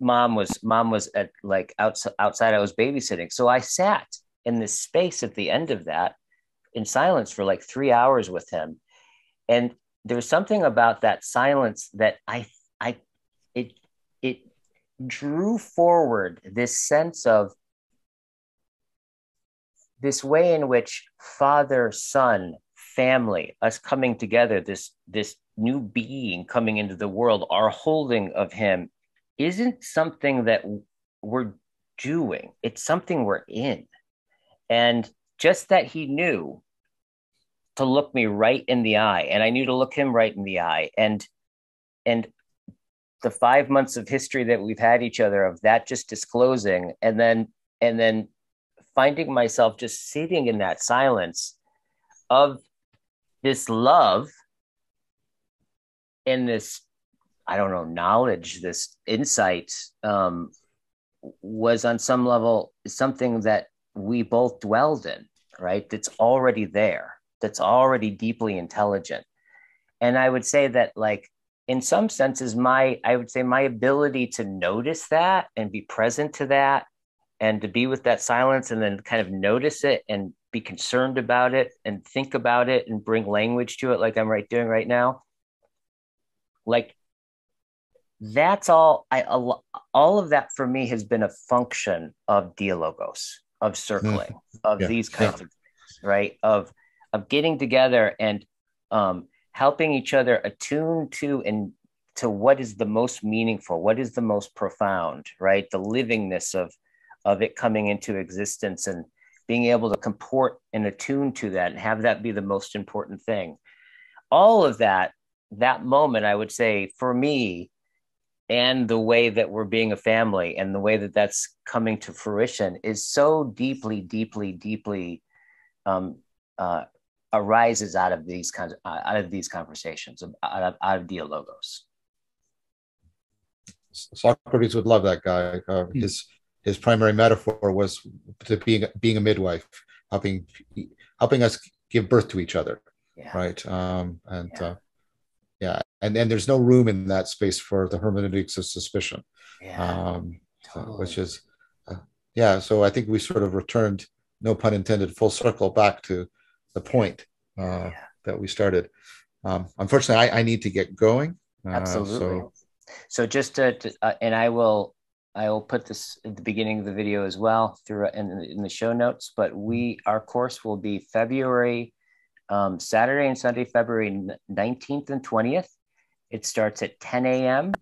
mom was at like outside. I was babysitting. So I sat in this space at the end of that in silence for like 3 hours with him. And there was something about that silence that it drew forward this sense of this way in which father, son, family, us coming together, this new being coming into the world, our holding of him isn't something that we're doing. It's something we're in. And just that he knew to look me right in the eye, and I knew to look him right in the eye. And the 5 months of history that we've had each other of that just disclosing, and then finding myself just sitting in that silence of this love and this, I don't know, knowledge, this insight was on some level something that we both dwelled in, right? That's already there, that's already deeply intelligent. And I would say that like, in some senses, I would say my ability to notice that and be present to that and to be with that silence and then kind of notice it and be concerned about it and think about it and bring language to it like I'm doing right now Like, that's all of that for me has been a function of dialogos, of circling, of these kinds of things, right? Of getting together and helping each other attune to and to what is the most meaningful, what is the most profound, right? The livingness of it coming into existence and being able to comport and attune to that and have that be the most important thing. All of that, that moment, I would say for me, and the way that we're being a family and the way that that's coming to fruition is so deeply, deeply, deeply arises out of these kinds, out of these conversations, out of dialogos. Socrates would love that guy. His primary metaphor was to being a midwife, helping us give birth to each other, right? And then there's no room in that space for the hermeneutics of suspicion, which is, so I think we sort of returned, no pun intended, full circle back to the point that we started. Unfortunately, I need to get going. Absolutely. So just to and I will put this at the beginning of the video as well through in the show notes, but our course will be Saturday and Sunday, February 19th and 20th. It starts at 10 a.m.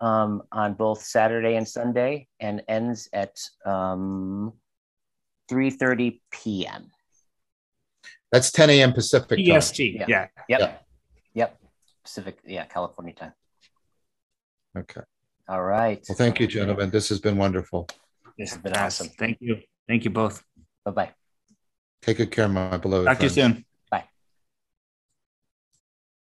On both Saturday and Sunday and ends at 3:30 p.m. That's 10 a.m. Pacific time. PST, Yep. Pacific, California time. Okay. All right. Well, thank you, gentlemen. This has been wonderful. This has been awesome. Thank you. Thank you both. Bye-bye. Take good care, my beloved. Talk to you soon.